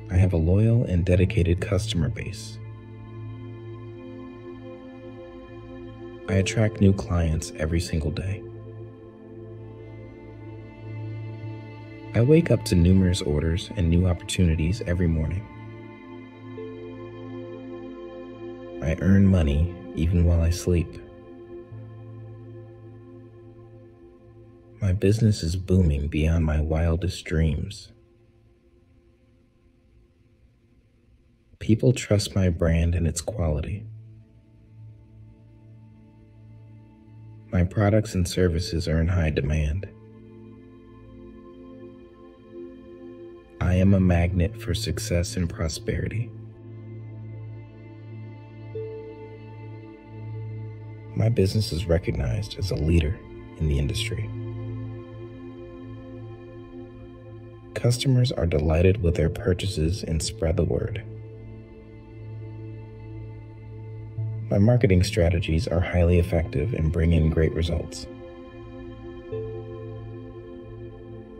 I have a loyal and dedicated customer base. I attract new clients every single day. I wake up to numerous orders and new opportunities every morning. I earn money even while I sleep. My business is booming beyond my wildest dreams. People trust my brand and its quality. My products and services are in high demand. I am a magnet for success and prosperity. My business is recognized as a leader in the industry. Customers are delighted with their purchases and spread the word. My marketing strategies are highly effective and bring in great results.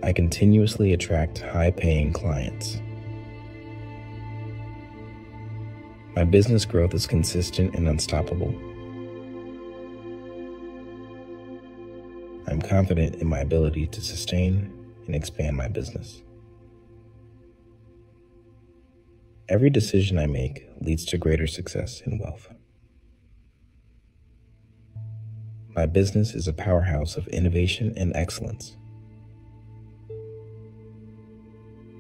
I continuously attract high-paying clients. My business growth is consistent and unstoppable. I'm confident in my ability to sustain and expand my business. Every decision I make leads to greater success and wealth. My business is a powerhouse of innovation and excellence.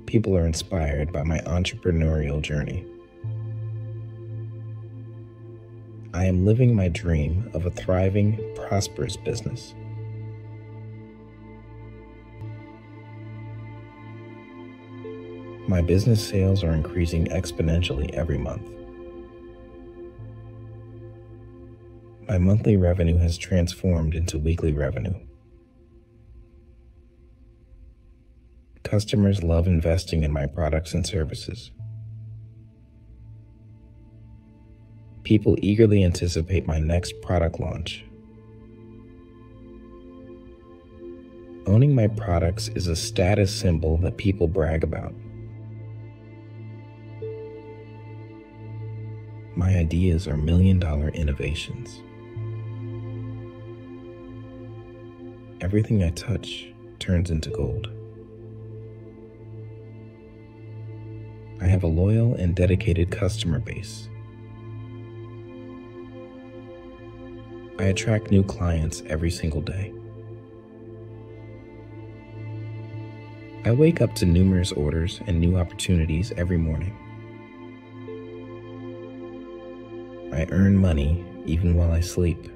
People are inspired by my entrepreneurial journey. I am living my dream of a thriving, prosperous business. My business sales are increasing exponentially every month. My monthly revenue has transformed into weekly revenue. Customers love investing in my products and services. People eagerly anticipate my next product launch. Owning my products is a status symbol that people brag about. My ideas are million-dollar innovations. Everything I touch turns into gold. I have a loyal and dedicated customer base. I attract new clients every single day. I wake up to numerous orders and new opportunities every morning. I earn money even while I sleep.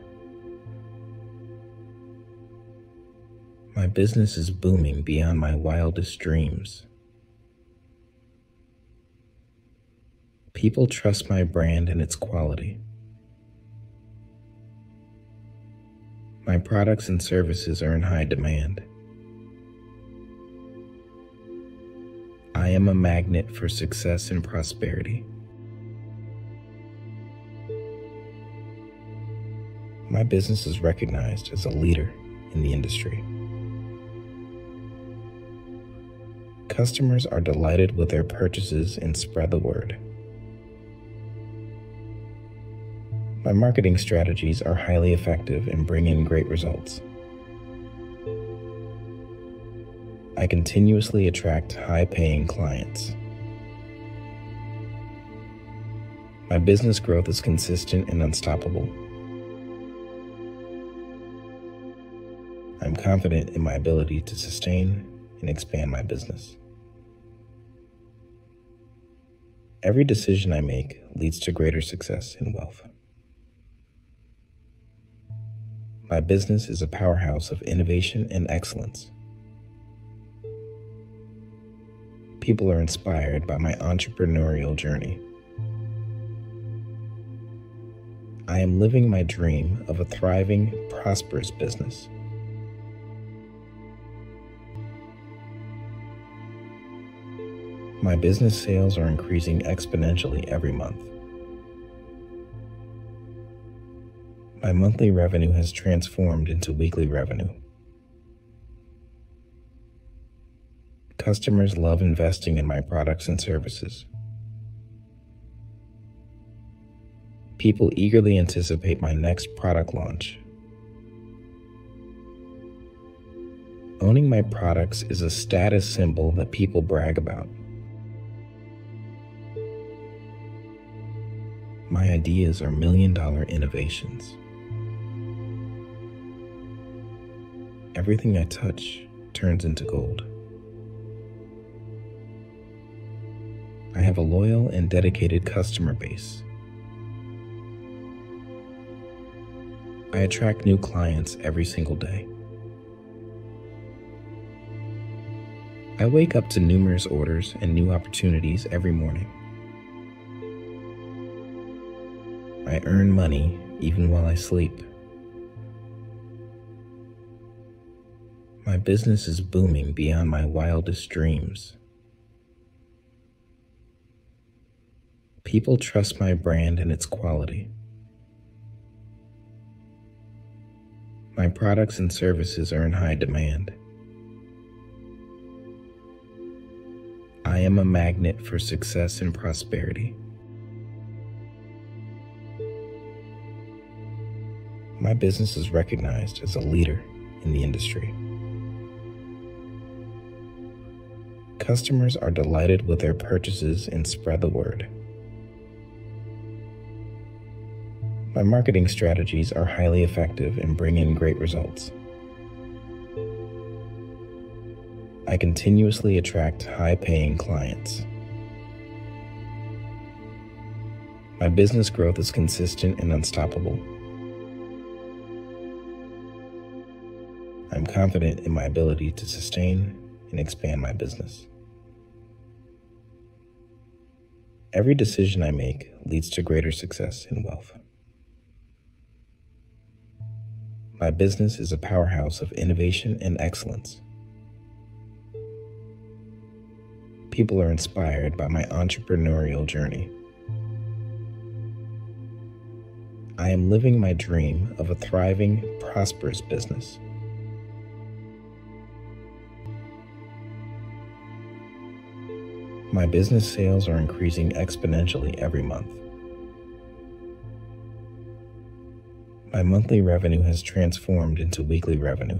My business is booming beyond my wildest dreams. People trust my brand and its quality. My products and services are in high demand. I am a magnet for success and prosperity. My business is recognized as a leader in the industry. Customers are delighted with their purchases and spread the word. My marketing strategies are highly effective and bring in great results. I continuously attract high-paying clients. My business growth is consistent and unstoppable. I'm confident in my ability to sustain and expand my business. Every decision I make leads to greater success and wealth. My business is a powerhouse of innovation and excellence. People are inspired by my entrepreneurial journey. I am living my dream of a thriving, prosperous business. My business sales are increasing exponentially every month. My monthly revenue has transformed into weekly revenue. Customers love investing in my products and services. People eagerly anticipate my next product launch. Owning my products is a status symbol that people brag about. My ideas are million-dollar innovations. Everything I touch turns into gold. I have a loyal and dedicated customer base. I attract new clients every single day. I wake up to numerous orders and new opportunities every morning. I earn money even while I sleep. My business is booming beyond my wildest dreams. People trust my brand and its quality. My products and services are in high demand. I am a magnet for success and prosperity. My business is recognized as a leader in the industry. Customers are delighted with their purchases and spread the word. My marketing strategies are highly effective and bring in great results. I continuously attract high-paying clients. My business growth is consistent and unstoppable. I'm confident in my ability to sustain and expand my business. Every decision I make leads to greater success and wealth. My business is a powerhouse of innovation and excellence. People are inspired by my entrepreneurial journey. I am living my dream of a thriving, prosperous business. My business sales are increasing exponentially every month. My monthly revenue has transformed into weekly revenue.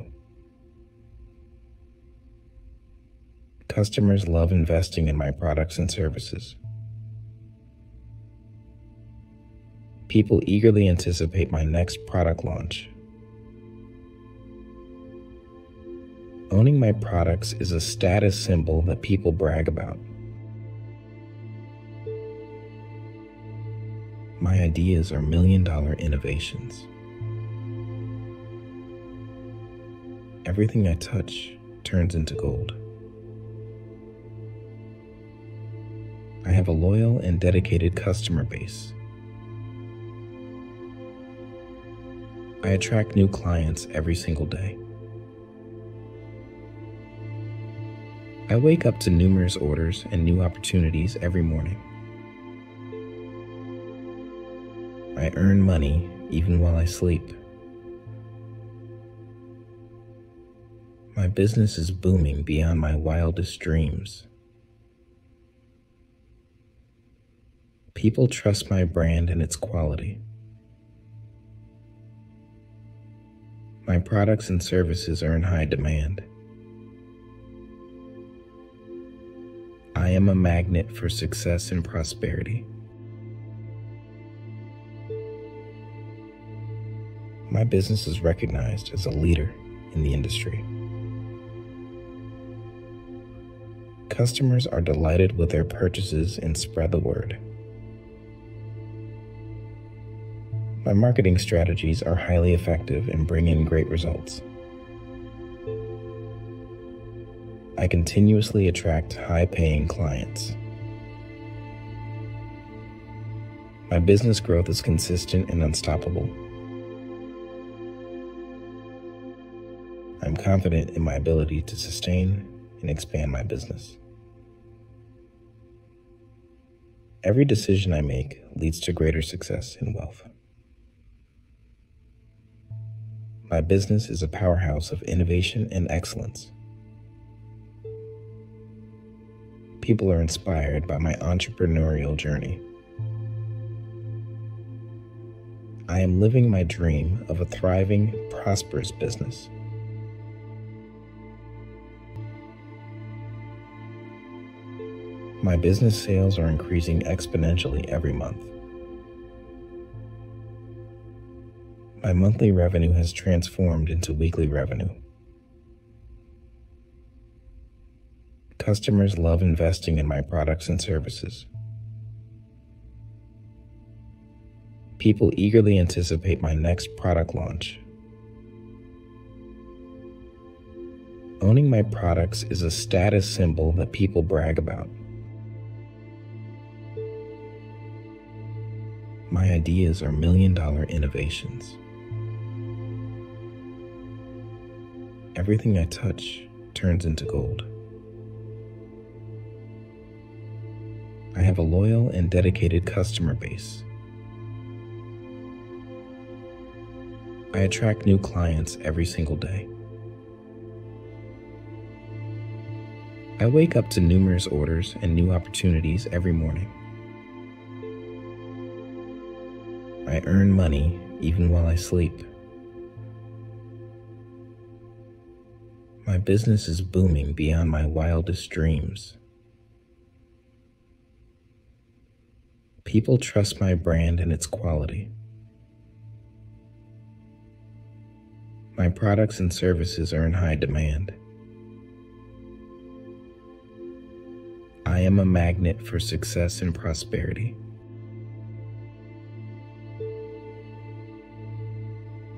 Customers love investing in my products and services. People eagerly anticipate my next product launch. Owning my products is a status symbol that people brag about. My ideas are million-dollar innovations. Everything I touch turns into gold. I have a loyal and dedicated customer base. I attract new clients every single day. I wake up to numerous orders and new opportunities every morning. I earn money even while I sleep. My business is booming beyond my wildest dreams. People trust my brand and its quality. My products and services are in high demand. I am a magnet for success and prosperity. My business is recognized as a leader in the industry. Customers are delighted with their purchases and spread the word. My marketing strategies are highly effective and bring in great results. I continuously attract high-paying clients. My business growth is consistent and unstoppable. I'm confident in my ability to sustain and expand my business. Every decision I make leads to greater success and wealth. My business is a powerhouse of innovation and excellence. people are inspired by my entrepreneurial journey. I am living my dream of a thriving, prosperous business. My business sales are increasing exponentially every month. My monthly revenue has transformed into weekly revenue. Customers love investing in my products and services. People eagerly anticipate my next product launch. Owning my products is a status symbol that people brag about. My ideas are million-dollar innovations. Everything I touch turns into gold. I have a loyal and dedicated customer base. I attract new clients every single day. I wake up to numerous orders and new opportunities every morning. I earn money even while I sleep. My business is booming beyond my wildest dreams. People trust my brand and its quality. My products and services are in high demand. I am a magnet for success and prosperity.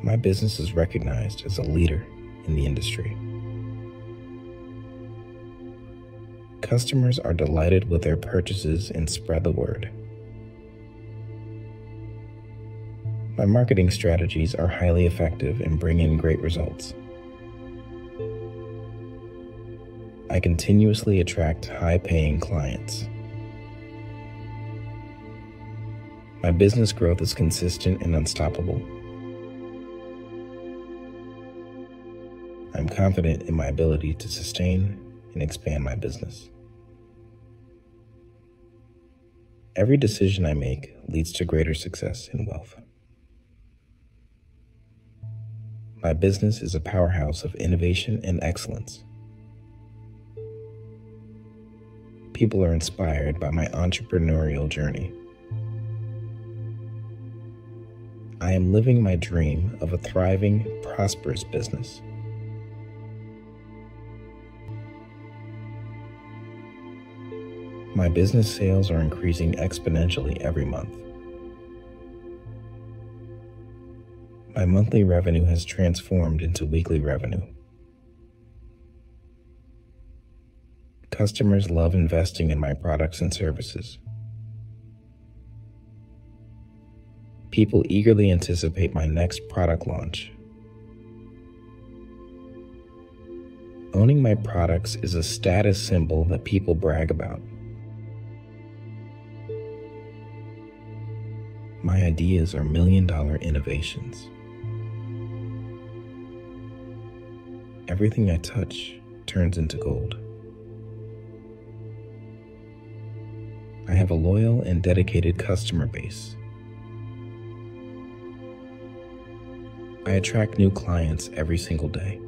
My business is recognized as a leader in the industry. Customers are delighted with their purchases and spread the word. My marketing strategies are highly effective and bring in great results. I continuously attract high-paying clients. My business growth is consistent and unstoppable. I'm confident in my ability to sustain and expand my business. Every decision I make leads to greater success and wealth. My business is a powerhouse of innovation and excellence. People are inspired by my entrepreneurial journey. I am living my dream of a thriving, prosperous business. My business sales are increasing exponentially every month. My monthly revenue has transformed into weekly revenue. Customers love investing in my products and services. People eagerly anticipate my next product launch. Owning my products is a status symbol that people brag about. My ideas are million-dollar innovations. Everything I touch turns into gold. I have a loyal and dedicated customer base. I attract new clients every single day.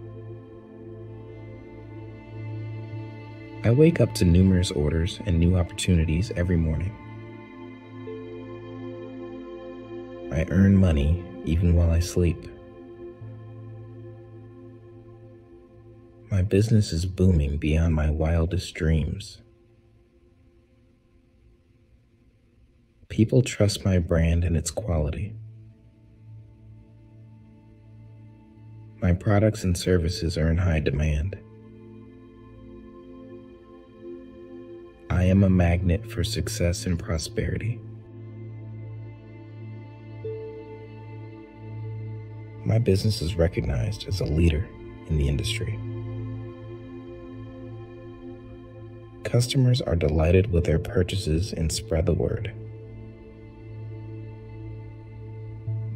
I wake up to numerous orders and new opportunities every morning. I earn money even while I sleep. My business is booming beyond my wildest dreams. People trust my brand and its quality. My products and services are in high demand. I am a magnet for success and prosperity. My business is recognized as a leader in the industry. Customers are delighted with their purchases and spread the word.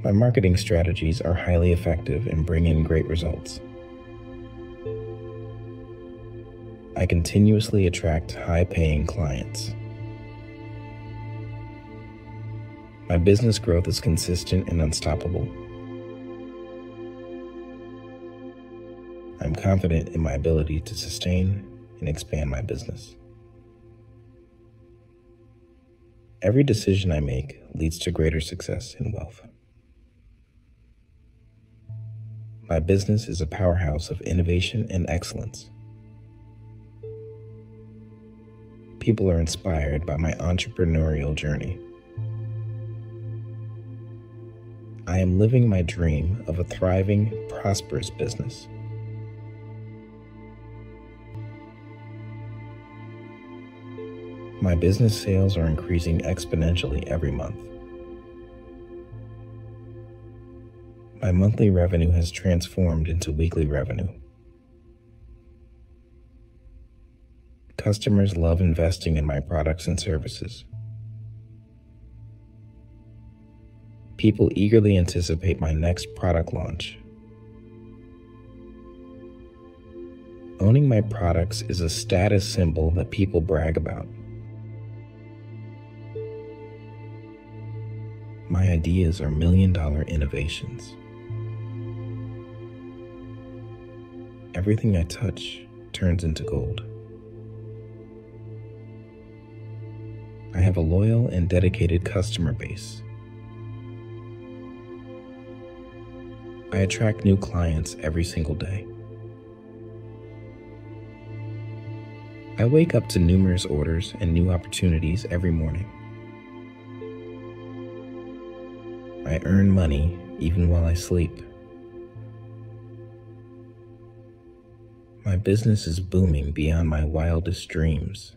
My marketing strategies are highly effective and bring in great results. I continuously attract high-paying clients. My business growth is consistent and unstoppable. I'm confident in my ability to sustain and expand my business. Every decision I make leads to greater success and wealth. My business is a powerhouse of innovation and excellence. People are inspired by my entrepreneurial journey. I am living my dream of a thriving, prosperous business. My business sales are increasing exponentially every month. My monthly revenue has transformed into weekly revenue. Customers love investing in my products and services. People eagerly anticipate my next product launch. Owning my products is a status symbol that people brag about. My ideas are million-dollar innovations. Everything I touch turns into gold. I have a loyal and dedicated customer base. I attract new clients every single day. I wake up to numerous orders and new opportunities every morning. I earn money even while I sleep. My business is booming beyond my wildest dreams.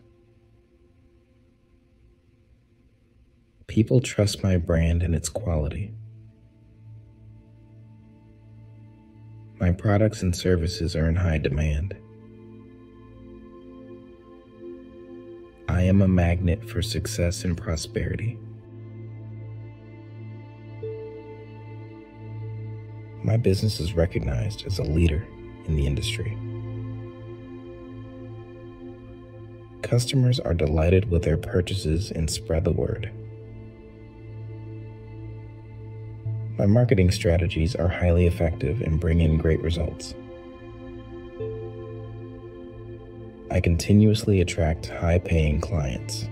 People trust my brand and its quality. My products and services are in high demand. I am a magnet for success and prosperity. My business is recognized as a leader in the industry. Customers are delighted with their purchases and spread the word. My marketing strategies are highly effective and bring in great results. I continuously attract high-paying clients.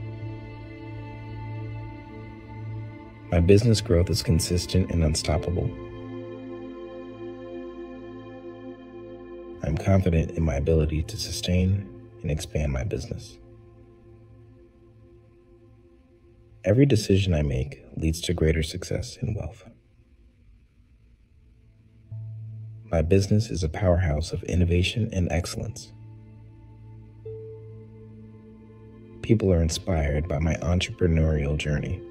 My business growth is consistent and unstoppable. I'm confident in my ability to sustain and expand my business. Every decision I make leads to greater success and wealth. My business is a powerhouse of innovation and excellence. People are inspired by my entrepreneurial journey.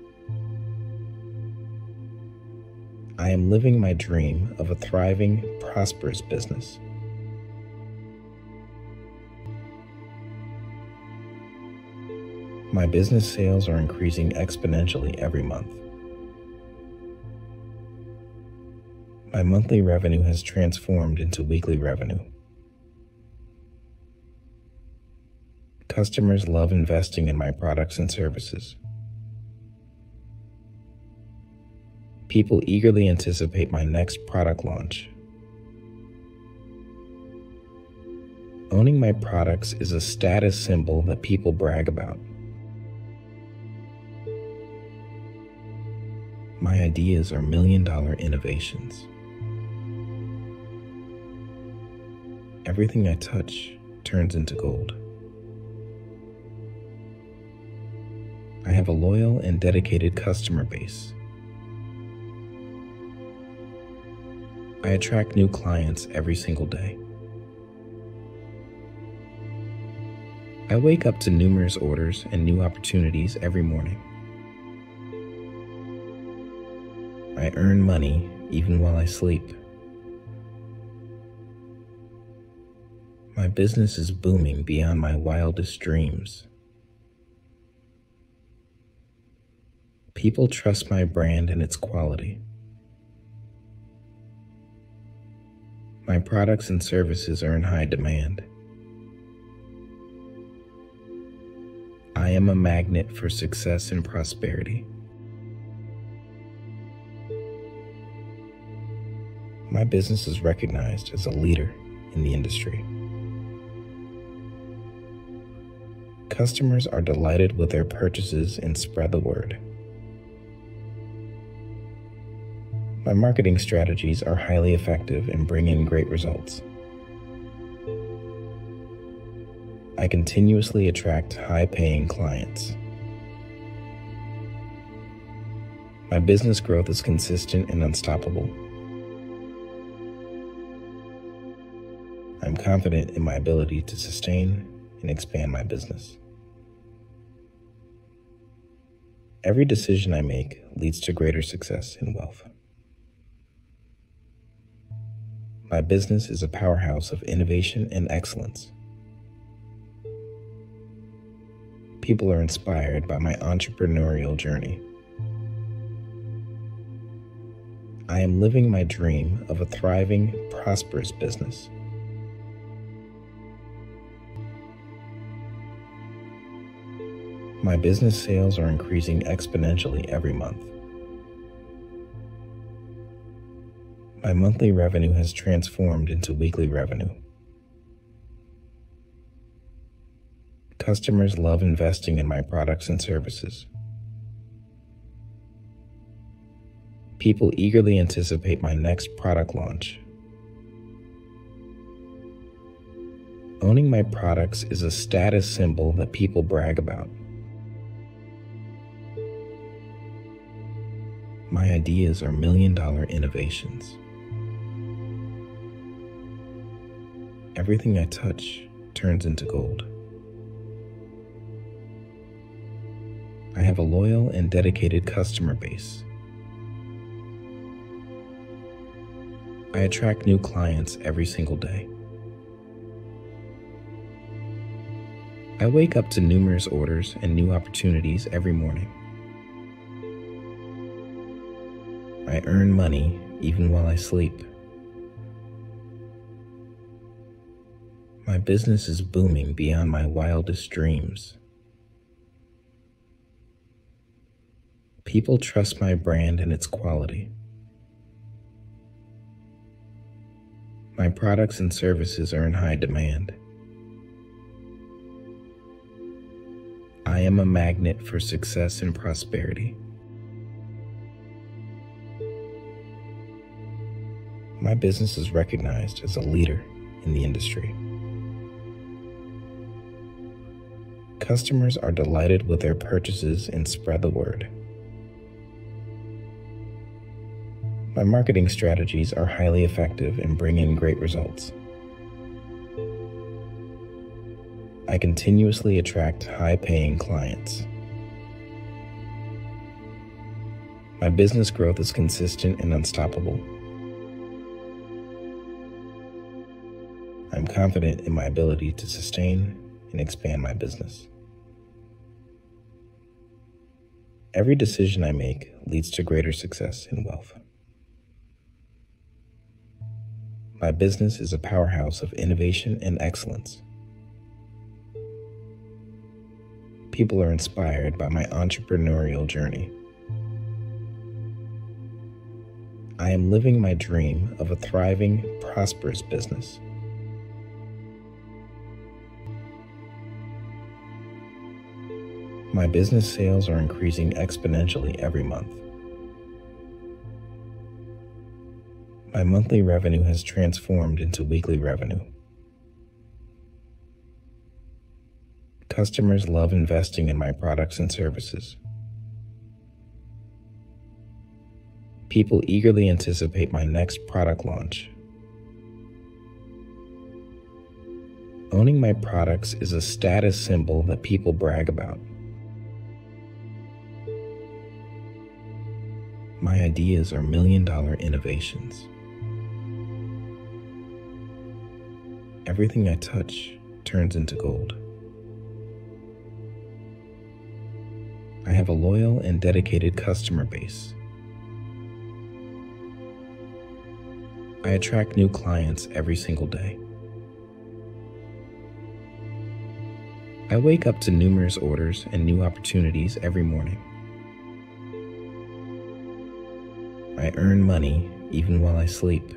I am living my dream of a thriving, prosperous business. My business sales are increasing exponentially every month. My monthly revenue has transformed into weekly revenue. Customers love investing in my products and services. People eagerly anticipate my next product launch. Owning my products is a status symbol that people brag about. My ideas are million-dollar innovations. Everything I touch turns into gold. I have a loyal and dedicated customer base. I attract new clients every single day. I wake up to numerous orders and new opportunities every morning. I earn money even while I sleep. My business is booming beyond my wildest dreams. People trust my brand and its quality. My products and services are in high demand. I am a magnet for success and prosperity. My business is recognized as a leader in the industry. Customers are delighted with their purchases and spread the word. My marketing strategies are highly effective and bring in great results. I continuously attract high-paying clients. My business growth is consistent and unstoppable. I'm confident in my ability to sustain and expand my business. Every decision I make leads to greater success and wealth. My business is a powerhouse of innovation and excellence. People are inspired by my entrepreneurial journey. I am living my dream of a thriving, prosperous business. My business sales are increasing exponentially every month. My monthly revenue has transformed into weekly revenue. Customers love investing in my products and services. People eagerly anticipate my next product launch. Owning my products is a status symbol that people brag about. My ideas are million-dollar innovations. Everything I touch turns into gold. I have a loyal and dedicated customer base. I attract new clients every single day. I wake up to numerous orders and new opportunities every morning. I earn money even while I sleep. My business is booming beyond my wildest dreams. People trust my brand and its quality. My products and services are in high demand. I am a magnet for success and prosperity. My business is recognized as a leader in the industry. Customers are delighted with their purchases and spread the word. My marketing strategies are highly effective and bring in great results. I continuously attract high-paying clients. My business growth is consistent and unstoppable. I'm confident in my ability to sustain and expand my business. Every decision I make leads to greater success and wealth. My business is a powerhouse of innovation and excellence. People are inspired by my entrepreneurial journey. I am living my dream of a thriving, prosperous business. My business sales are increasing exponentially every month. My monthly revenue has transformed into weekly revenue. Customers love investing in my products and services. People eagerly anticipate my next product launch. Owning my products is a status symbol that people brag about. My ideas are million-dollar innovations. Everything I touch turns into gold. I have a loyal and dedicated customer base. I attract new clients every single day. I wake up to numerous orders and new opportunities every morning. I earn money even while I sleep.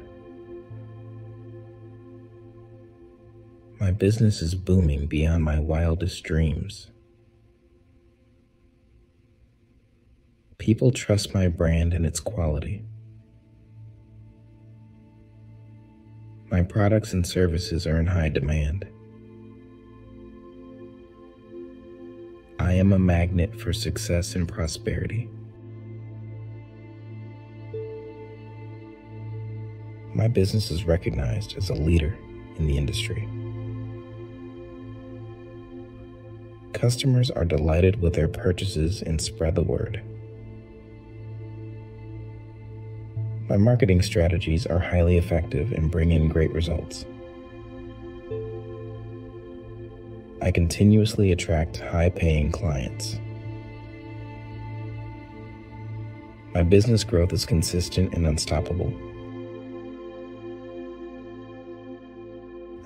My business is booming beyond my wildest dreams. People trust my brand and its quality. My products and services are in high demand. I am a magnet for success and prosperity. My business is recognized as a leader in the industry. Customers are delighted with their purchases and spread the word. My marketing strategies are highly effective and bring in great results. I continuously attract high-paying clients. My business growth is consistent and unstoppable.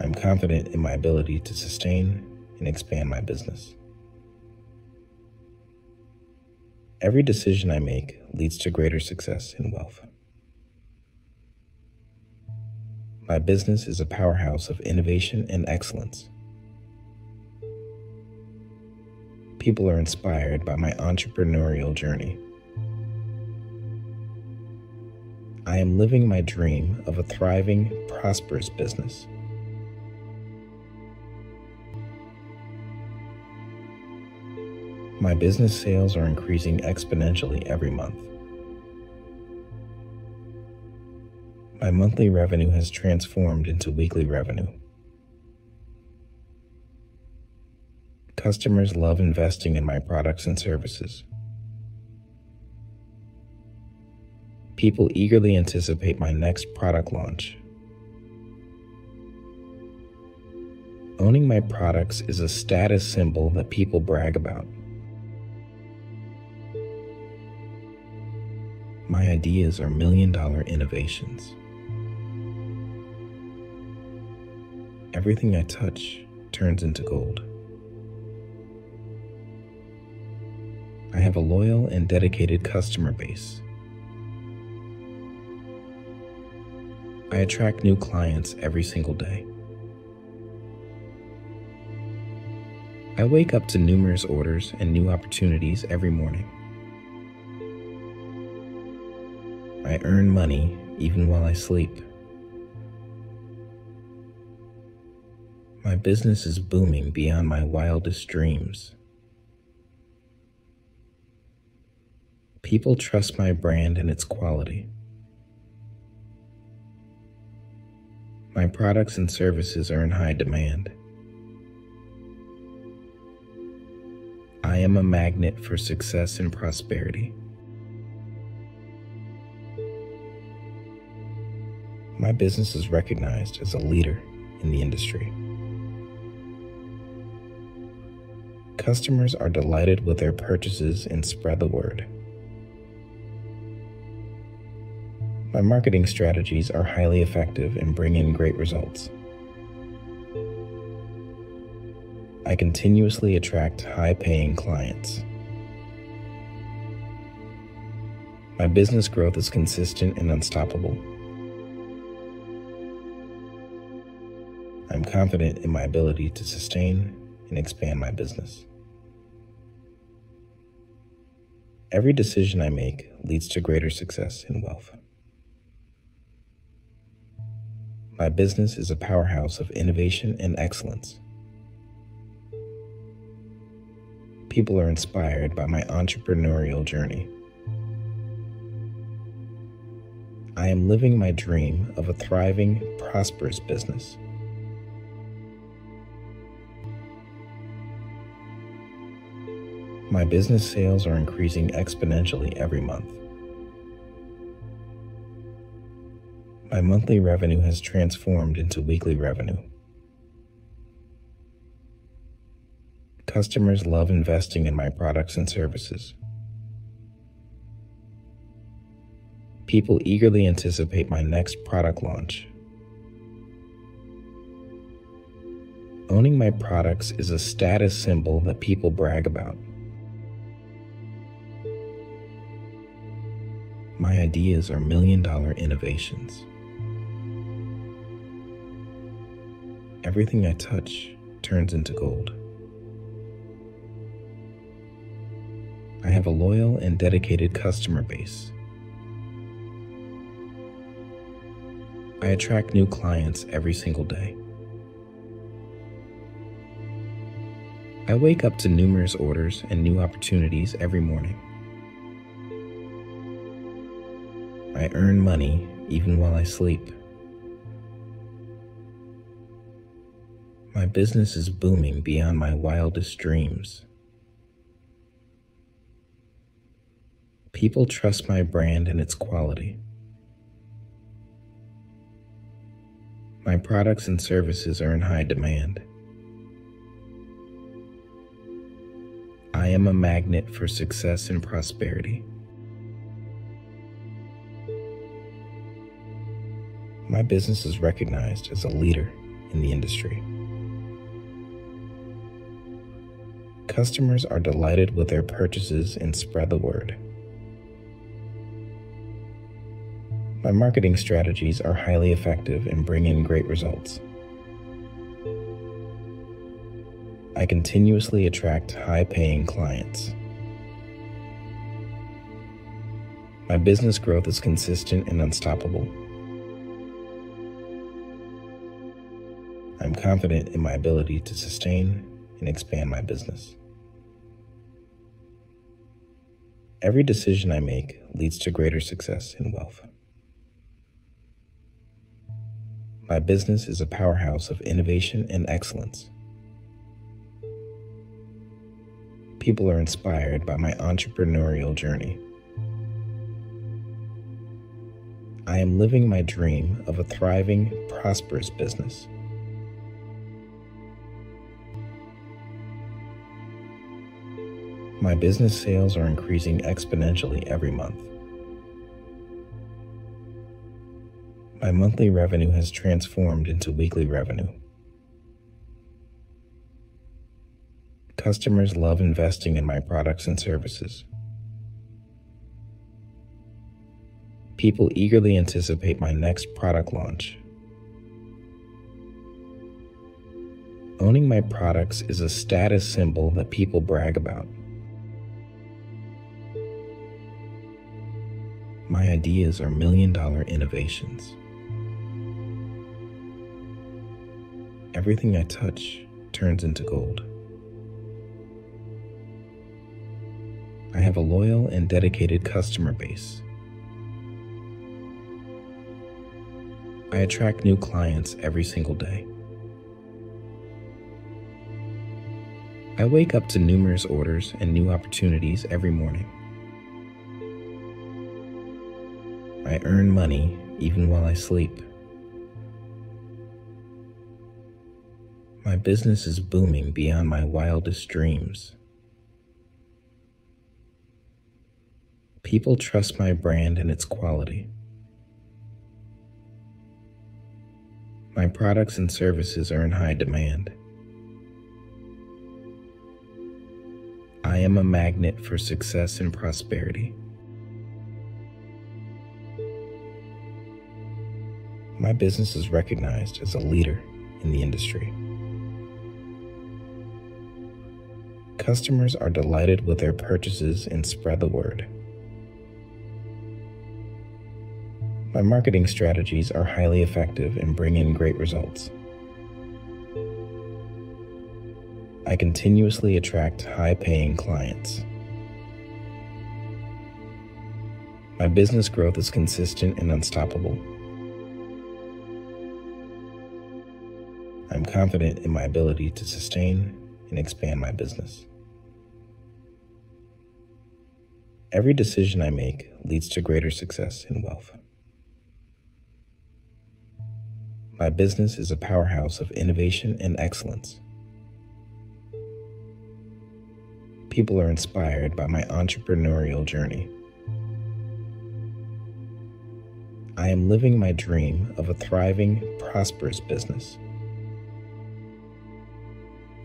I'm confident in my ability to sustain and expand my business. Every decision I make leads to greater success and wealth. My business is a powerhouse of innovation and excellence. People are inspired by my entrepreneurial journey. I am living my dream of a thriving, prosperous business. My business sales are increasing exponentially every month. My monthly revenue has transformed into weekly revenue. Customers love investing in my products and services. People eagerly anticipate my next product launch. Owning my products is a status symbol that people brag about. My ideas are million-dollar innovations. Everything I touch turns into gold. I have a loyal and dedicated customer base. I attract new clients every single day. I wake up to numerous orders and new opportunities every morning. I earn money even while I sleep. My business is booming beyond my wildest dreams. People trust my brand and its quality. My products and services are in high demand. I am a magnet for success and prosperity. My business is recognized as a leader in the industry. Customers are delighted with their purchases and spread the word. My marketing strategies are highly effective and bring in great results. I continuously attract high-paying clients. My business growth is consistent and unstoppable. I'm confident in my ability to sustain and expand my business. Every decision I make leads to greater success and wealth. My business is a powerhouse of innovation and excellence. People are inspired by my entrepreneurial journey. I am living my dream of a thriving, prosperous business. My business sales are increasing exponentially every month. My monthly revenue has transformed into weekly revenue. Customers love investing in my products and services. People eagerly anticipate my next product launch. owning my products is a status symbol that people brag about. My ideas are million-dollar innovations. Everything I touch turns into gold. I have a loyal and dedicated customer base. I attract new clients every single day. I wake up to numerous orders and new opportunities every morning. I earn money even while I sleep. My business is booming beyond my wildest dreams. People trust my brand and its quality. My products and services are in high demand. I am a magnet for success and prosperity. My business is recognized as a leader in the industry. Customers are delighted with their purchases and spread the word. My marketing strategies are highly effective and bring in great results. I continuously attract high-paying clients. My business growth is consistent and unstoppable. I'm confident in my ability to sustain and expand my business. Every decision I make leads to greater success and wealth. My business is a powerhouse of innovation and excellence. People are inspired by my entrepreneurial journey. I am living my dream of a thriving, prosperous business. My business sales are increasing exponentially every month. My monthly revenue has transformed into weekly revenue. Customers love investing in my products and services. People eagerly anticipate my next product launch. Owning my products is a status symbol that people brag about. My ideas are million-dollar innovations. Everything I touch turns into gold. I have a loyal and dedicated customer base. I attract new clients every single day. I wake up to numerous orders and new opportunities every morning. I earn money even while I sleep. My business is booming beyond my wildest dreams. People trust my brand and its quality. My products and services are in high demand. I am a magnet for success and prosperity. My business is recognized as a leader in the industry. Customers are delighted with their purchases and spread the word. My marketing strategies are highly effective and bring in great results. I continuously attract high-paying clients. My business growth is consistent and unstoppable. I'm confident in my ability to sustain and expand my business. Every decision I make leads to greater success and wealth. My business is a powerhouse of innovation and excellence. People are inspired by my entrepreneurial journey. I am living my dream of a thriving, prosperous business.